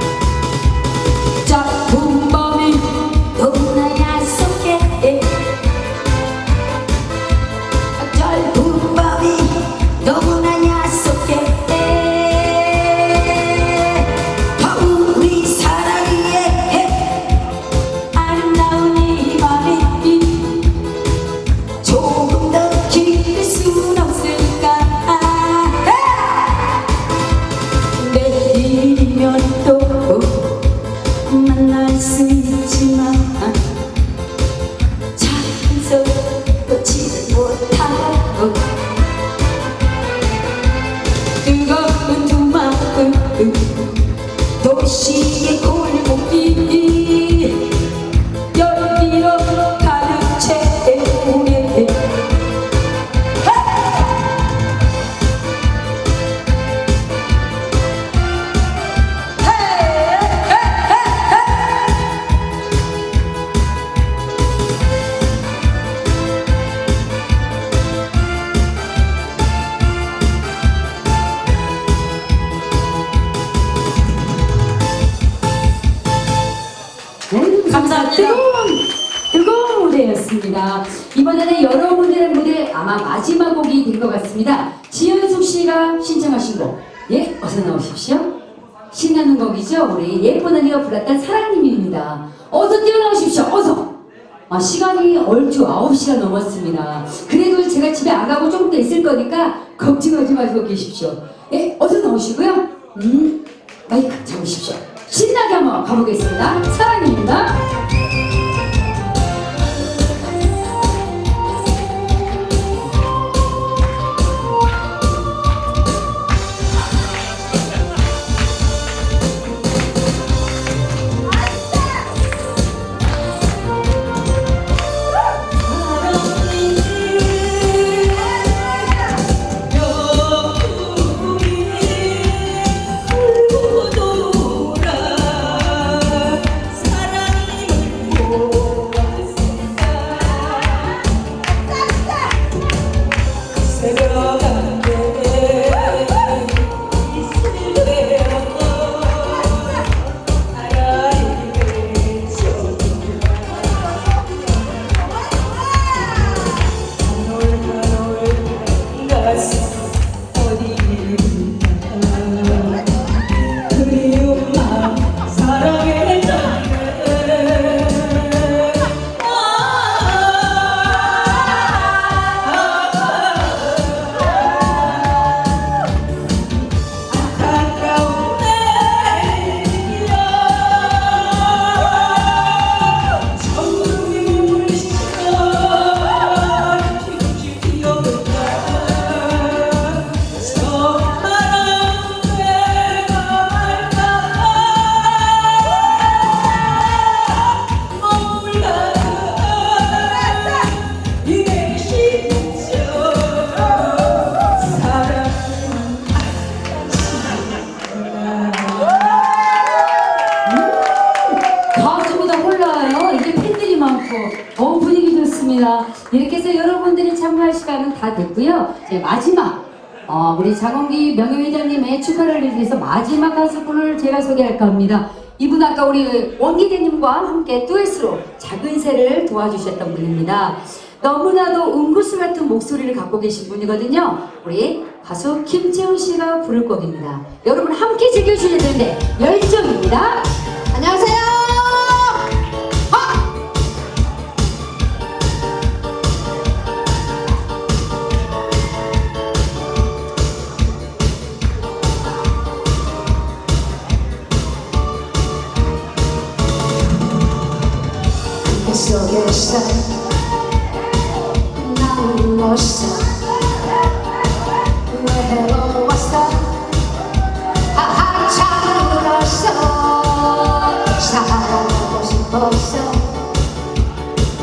작은 밤이 너무나 야속해 짧은 밤이 너무나 야속해 우리 사랑에 아름다운 이 밤이 조금 더 길을 순 없을까 내일이면 또 만날 수 있지만 작은 손 놓치지 못하고 뜨거운 두 마음 도시의 골목길이 열기로 가득 채우네 감사합니다. 뜨거운, 뜨거운 무대였습니다. 이번에는 여러분들의 무대 아마 마지막 곡이 될 것 같습니다. 지현숙 씨가 신청하신 곡, 예, 어서 나오십시오. 신나는 곡이죠. 우리 예쁜 언니가 불렀던 사랑님입니다. 어서 뛰어나오십시오. 어서. 아, 시간이 얼추 아홉 시가 넘었습니다. 그래도 제가 집에 안 가고 조금 더 있을 거니까 걱정하지 마시고 계십시오. 예, 어서 나오시고요. 음, 마이크 잡으십시오. 신나게 한번 가보겠습니다. 사랑입니다. 사랑이 감사합니다. 이렇게 해서 여러분들이 참가할 시간은 다 됐고요. 이제 마지막 어, 우리 장원기 명예회장님의 축하를 위해서 마지막 가수분을 제가 소개할까 합니다. 이분 아까 우리 원기대님과 함께 듀엣으로 작은 새를 도와주셨던 분입니다. 너무나도 음구수 같은 목소리를 갖고 계신 분이거든요. 우리 가수 김채훈 씨가 부를 곡입니다. 여러분 함께 즐겨주셔야 되는데 열정입니다. 안녕하세요. 속에 있어 나는 멋있어 내 해로 왔어 한참 울었어 사랑하고 싶었어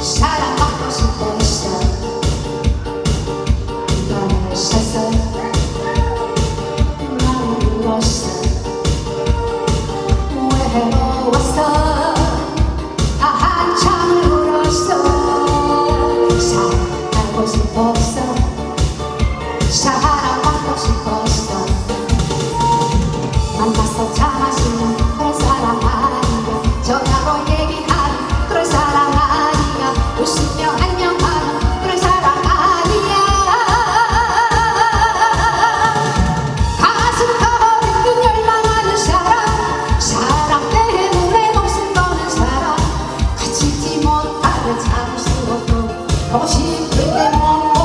사랑하고 싶었어 너를 찾았어 나는 울었어 내 해로 왔어 사랑하고 싶었어 만나서 차 마시면 그런 사람 아니야 전화로 얘기하는 그런 사람 아니야 웃으며 안녕하는 그런 사람 아니야 가슴 떨어진 듯 열망하는 사람 사랑 때문에 눈에 목숨 거는 사람 그치지 못하면 참을 수 없고 보고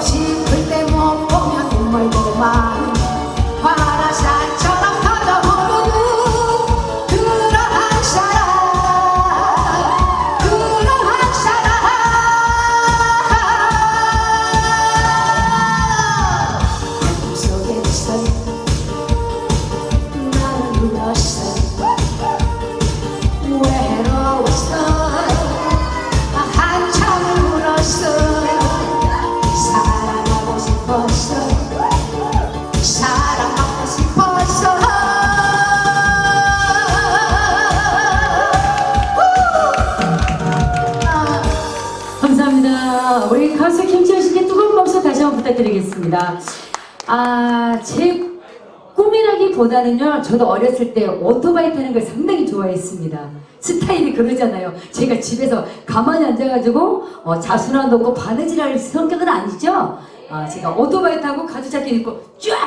싶을 때만 우리 가수 김채훈 씨께 뜨거운 박수 다시 한번 부탁드리겠습니다. 아, 제 꿈이라기보다는요, 저도 어렸을 때 오토바이 타는 걸 상당히 좋아했습니다. 스타일이 그러잖아요. 제가 집에서 가만히 앉아가지고 어, 자수나 놓고 바느질 할 성격은 아니죠. 아, 제가 오토바이 타고 가죽자켓 입고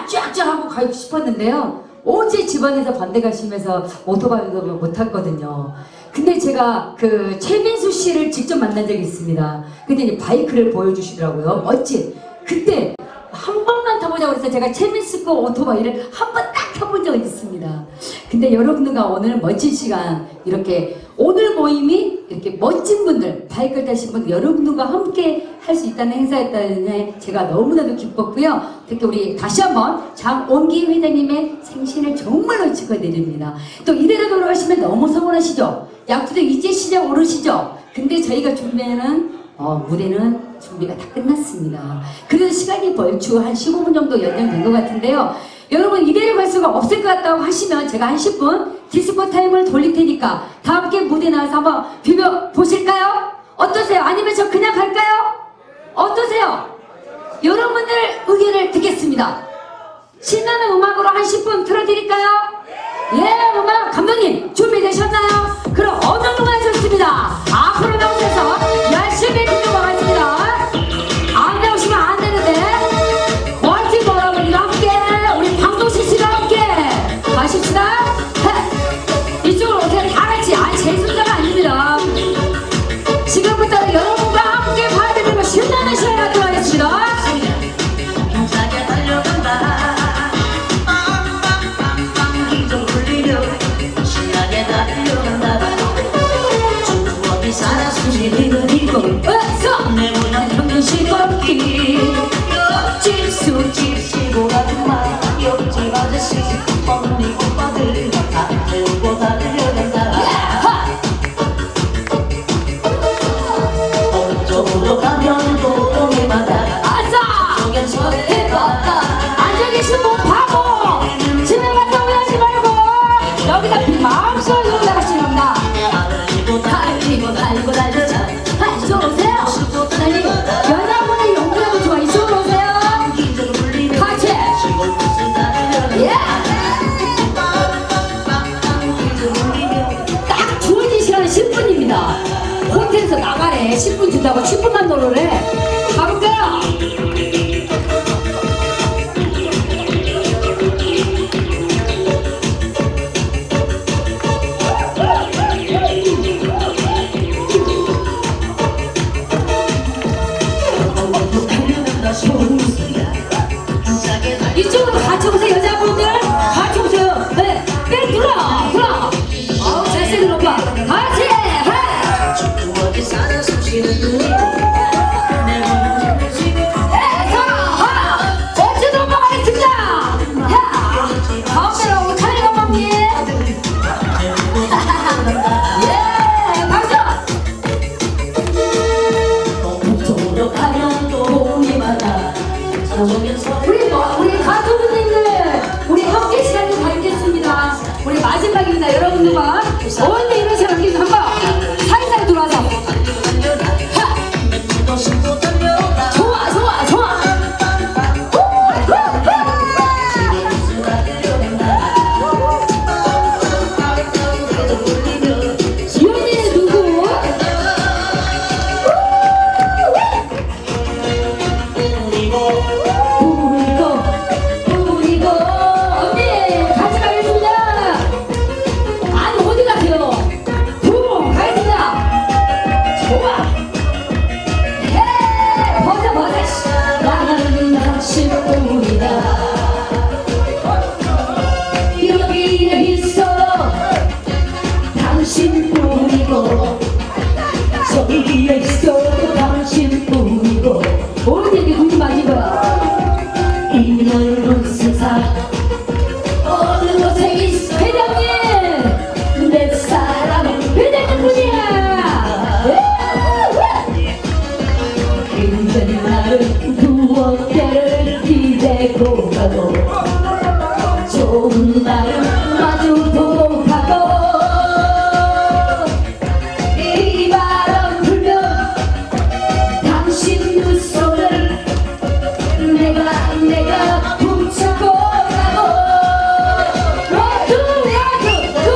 쫙쫙쫙 하고 가고 싶었는데요. 어제 집안에서 반대가 심해서 오토바이도 못 탔거든요. 근데 제가 그 최민수 씨를 직접 만난 적이 있습니다. 근데 이제 바이크를 보여주시더라고요. 멋진. 그때 한 번만 타보자고 해서 제가 최민수 거 오토바이를 한 번 딱 타본 적이 있습니다. 근데 여러분들과 오늘 멋진 시간 이렇게 오늘 모임이 이렇게 멋진 분들 바이크를 타신 분 여러분들과 함께 할 수 있다는 행사였다는 제가 너무나도 기뻤고요. 특히 우리 다시 한번 장원기 회장님의 생신을 정말로 축하드립니다. 또 이대로 돌아가시면 너무 서운하시죠. 약수도 이제 시작 오르시죠. 근데 저희가 준비하는 어, 무대는 준비가 다 끝났습니다. 그래서 시간이 벌써 한 십오 분 정도 연장된 것 같은데요. 여러분 이대로 갈 수가 없을 것 같다고 하시면 제가 한 십 분 디스코 타임을 돌릴 테니까 다 함께 무대 나와서 한번 비벼보실까요? 어떠세요? 아니면 저 그냥 갈까요? 어떠세요? 여러분들 의견을 듣겠습니다. 신나는 음악으로 한 십 분 틀어드릴까요? 예, 음악 감독님 준비되셨나요? 그럼 어느 누가 좋습니다. 앞으로 나오셔서 열심히 듣고가겠습니다. 안 나오시면 안 되는데 멋진 여러분들과 함께 우리 방동신 씨와 함께 가십시다. 해. 이쪽으로 오세요. 다 같이. 아, 제 순서가 아닙니다. 지금부터 여러분과 함께 봐드리고 신나는 시간 갖도록 하겠습니다. 내 문화 평균시 걷기 옆집 술집 시고 가는 말 옆집 아저씨 언니 오빠들 다 태우고 다 들려간다. 오른쪽으로 가면 도로에 바다 아싸! 정연설에 대박다 앉아 계시고 바보! 집에 갔다 오지 말고 여기다 마음속으로 나가시랍니다. 달리고 달리고 달리고 달리자 이쪽으로 오세요. 여자분의 용기라도 좋아. 이쪽으로 오세요. 같이. 예. 딱 주어진 시간은 십 분입니다. 호텔에서 나가래. 십 분 준다고 십 분만 놀으래. 가볼까요? 이쪽으로 같이 오세요. 여자분들 같이 오세요. 네, 네 들어 들어. 어, 잘생긴 오빠 같이 해. 우리, 우리 가수분들 우리 함께 시간을 갖겠습니다. 우리 마지막입니다. 여러분들과 언제 이런 시간을 갖겠습니다. 한번 살살 돌아서 하! 좋아 좋아 좋아 후! 후! 후! 연예인 누구? 좋은 날을 마주보고 가고 이 바람 불면 당신 그 손을 내가 내가 붙잡고 가고 모두야 그건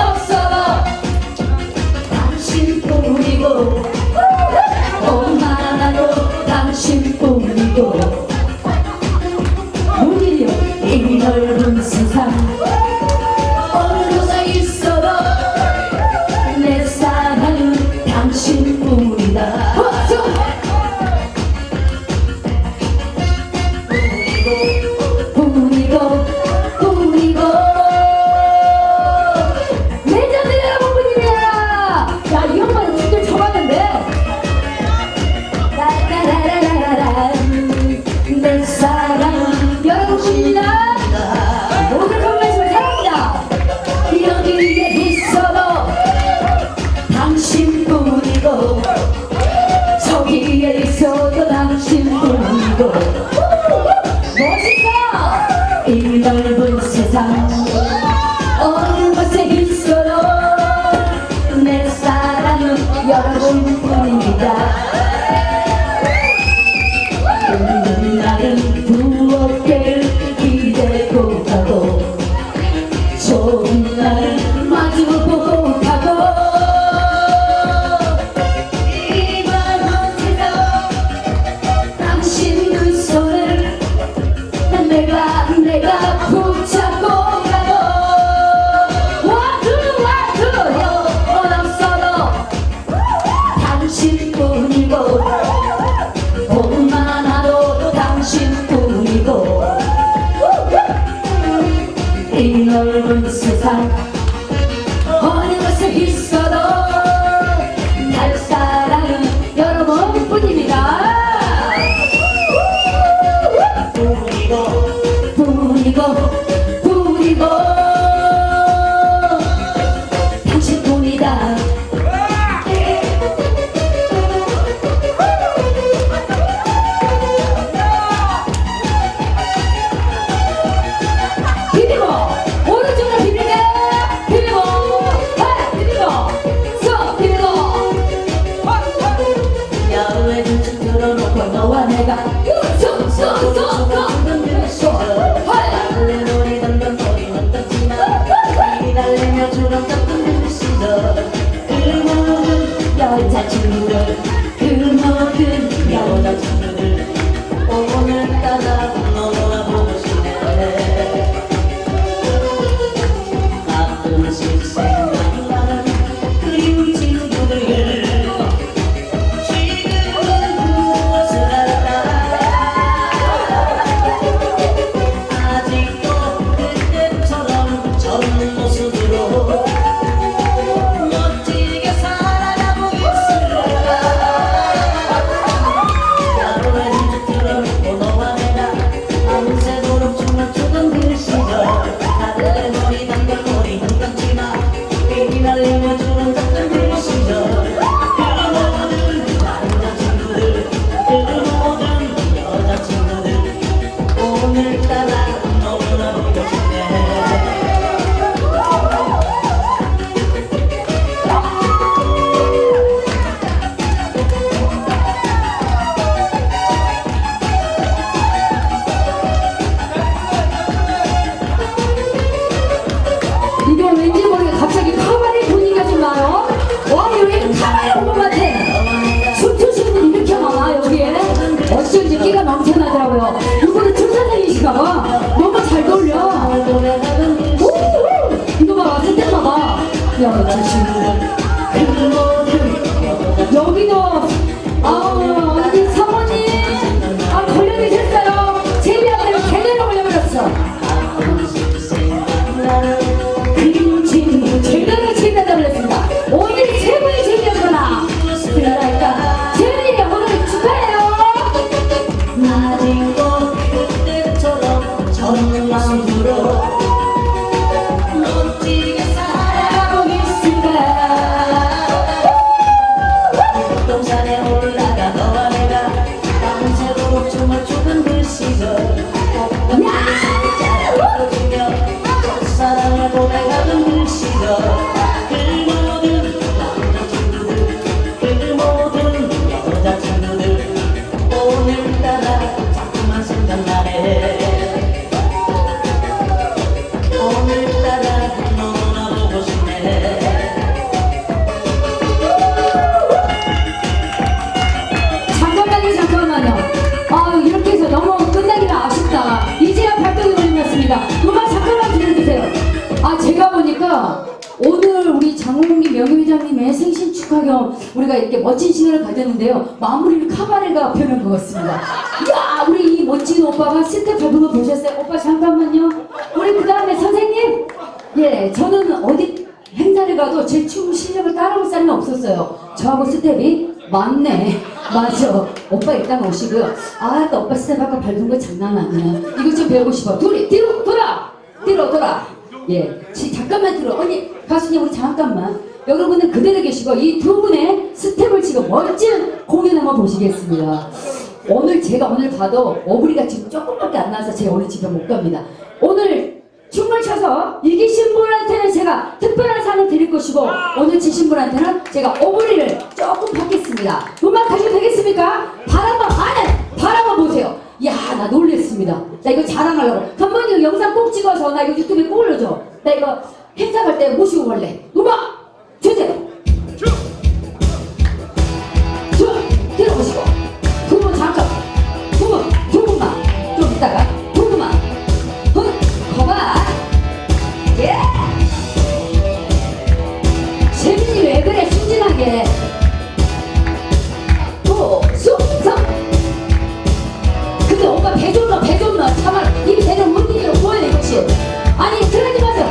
없어 당신 뿐이고 엄마도 당신 뿐이고 이 넓은 세상 어느 곳에 있어도 내 사랑은 당신뿐이다. 뿐이고 뿐이고 뿐이고 레전드 여러분이야. 야, 이 형만 진짜 좋았는데 라라라라라라 내 사랑은 여러분입니다. 당신 뿐이고 멋있어. 넓은 이 세상 어느 곳에 있어도 나를 사랑은 여러분뿐입니다. 뿐이고 뿐이고 뿐이고 당신뿐이다. 너와 내가 달래 노래 던던거리는 던지나 이미 달래며 주렁 던던들을 씻어 음악은 여자 친구들 음악은 여자 친구들 오늘따라 너와 보고 싶네. 가끔씩 생각나는 그리운 친구들 이번에 천사생이시가봐. 너무 잘 돌려. 이놈아 왔을 때마다 여기도 아 언니 사모님 아 걸려드셨어요. 제비한테로 걔네로 걸려버렸어. 그리고 지금 제대로 제비한테 걸렸습니다. 오늘 최고의 제비였구나. 그러니까 제비 오늘 축하해요. 아직 그때처럼 젊은 마음으로 멋지게 살아가고 있을까. 동산에 올라가 너와 내가 밤새도록 춤을 추는 그 시절 어떤 모습이 자랑거리며 첫 사랑을 고백하는 그 시절. 음악 잠깐만 들려주세요. 아 제가 보니까 오늘 우리 장원기 명예회장님의 생신 축하 겸 우리가 이렇게 멋진 시간을 가졌는데요. 마무리를 카바레가 표현한 것 같습니다. 이야 우리 이 멋진 오빠가 스텝 밟은 거 보셨어요? 오빠 잠깐만요. 우리 그 다음에 선생님. 예 저는 어디 행사를 가도 제 춤 실력을 따라올 사람이 없었어요. 저하고 스텝이 맞네. 맞아. 오빠 일단 오시고요. 아, 나 오빠 스텝 아까 밟은 거 장난 아니야. 이거 좀 배우고 싶어. 둘이 뒤로 돌아. 뒤로 돌아. 예. 지, 잠깐만 들어. 언니, 가수님 우리 잠깐만. 여러분은 그대로 계시고 이 두 분의 스텝을 지금 멋진 공연 한번 보시겠습니다. 오늘 제가 오늘 봐도 어부리가 지금 조금밖에 안 나와서 제가 오늘 집에 못 갑니다. 오늘 춤을 춰서 이기신 분한테는 제가 특별한 상을 드릴 것이고 오늘 지신 분한테는 제가 어부리를 조금 받겠습니다. 음악 가시면 되겠습니까? 바람만 안에 바람만 보세요. 이야 나 놀랬습니다. 나 이거 자랑하려고 감독님 영상 꼭 찍어서 나 이거 유튜브에 꼭 올려줘. 나 이거 행사 갈 때 모시고 갈래. 음악 주세요. 쭉 들어보시고 두 분 잠깐 두 분 두 분만 좀 이따가 도숭성. 근데 오빠 배 좀 넣어 배 좀 넣어. 참아 이 배는 물기로 보여야 되겠지. 아니 그러지 마세요.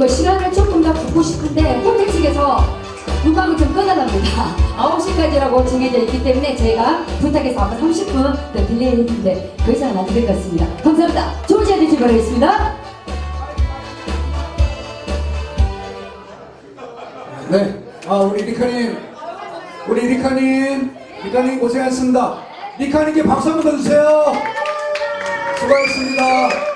이거 시간을 조금 더 붓고 싶은데 호텔 측에서 문방구 좀 끊어납니다. 아홉 시까지라고 정해져 있기 때문에 제가 부탁해서 아까 삼십 분 더 딜레이 했는데 더 이상은 안 될 것 같습니다. 감사합니다. 좋은 시간 되시길 바라겠습니다. 네, 아 우리 리카님, 우리 리카님, 리카님 고생하셨습니다. 리카님께 박수 한번 더 주세요. 수고하셨습니다.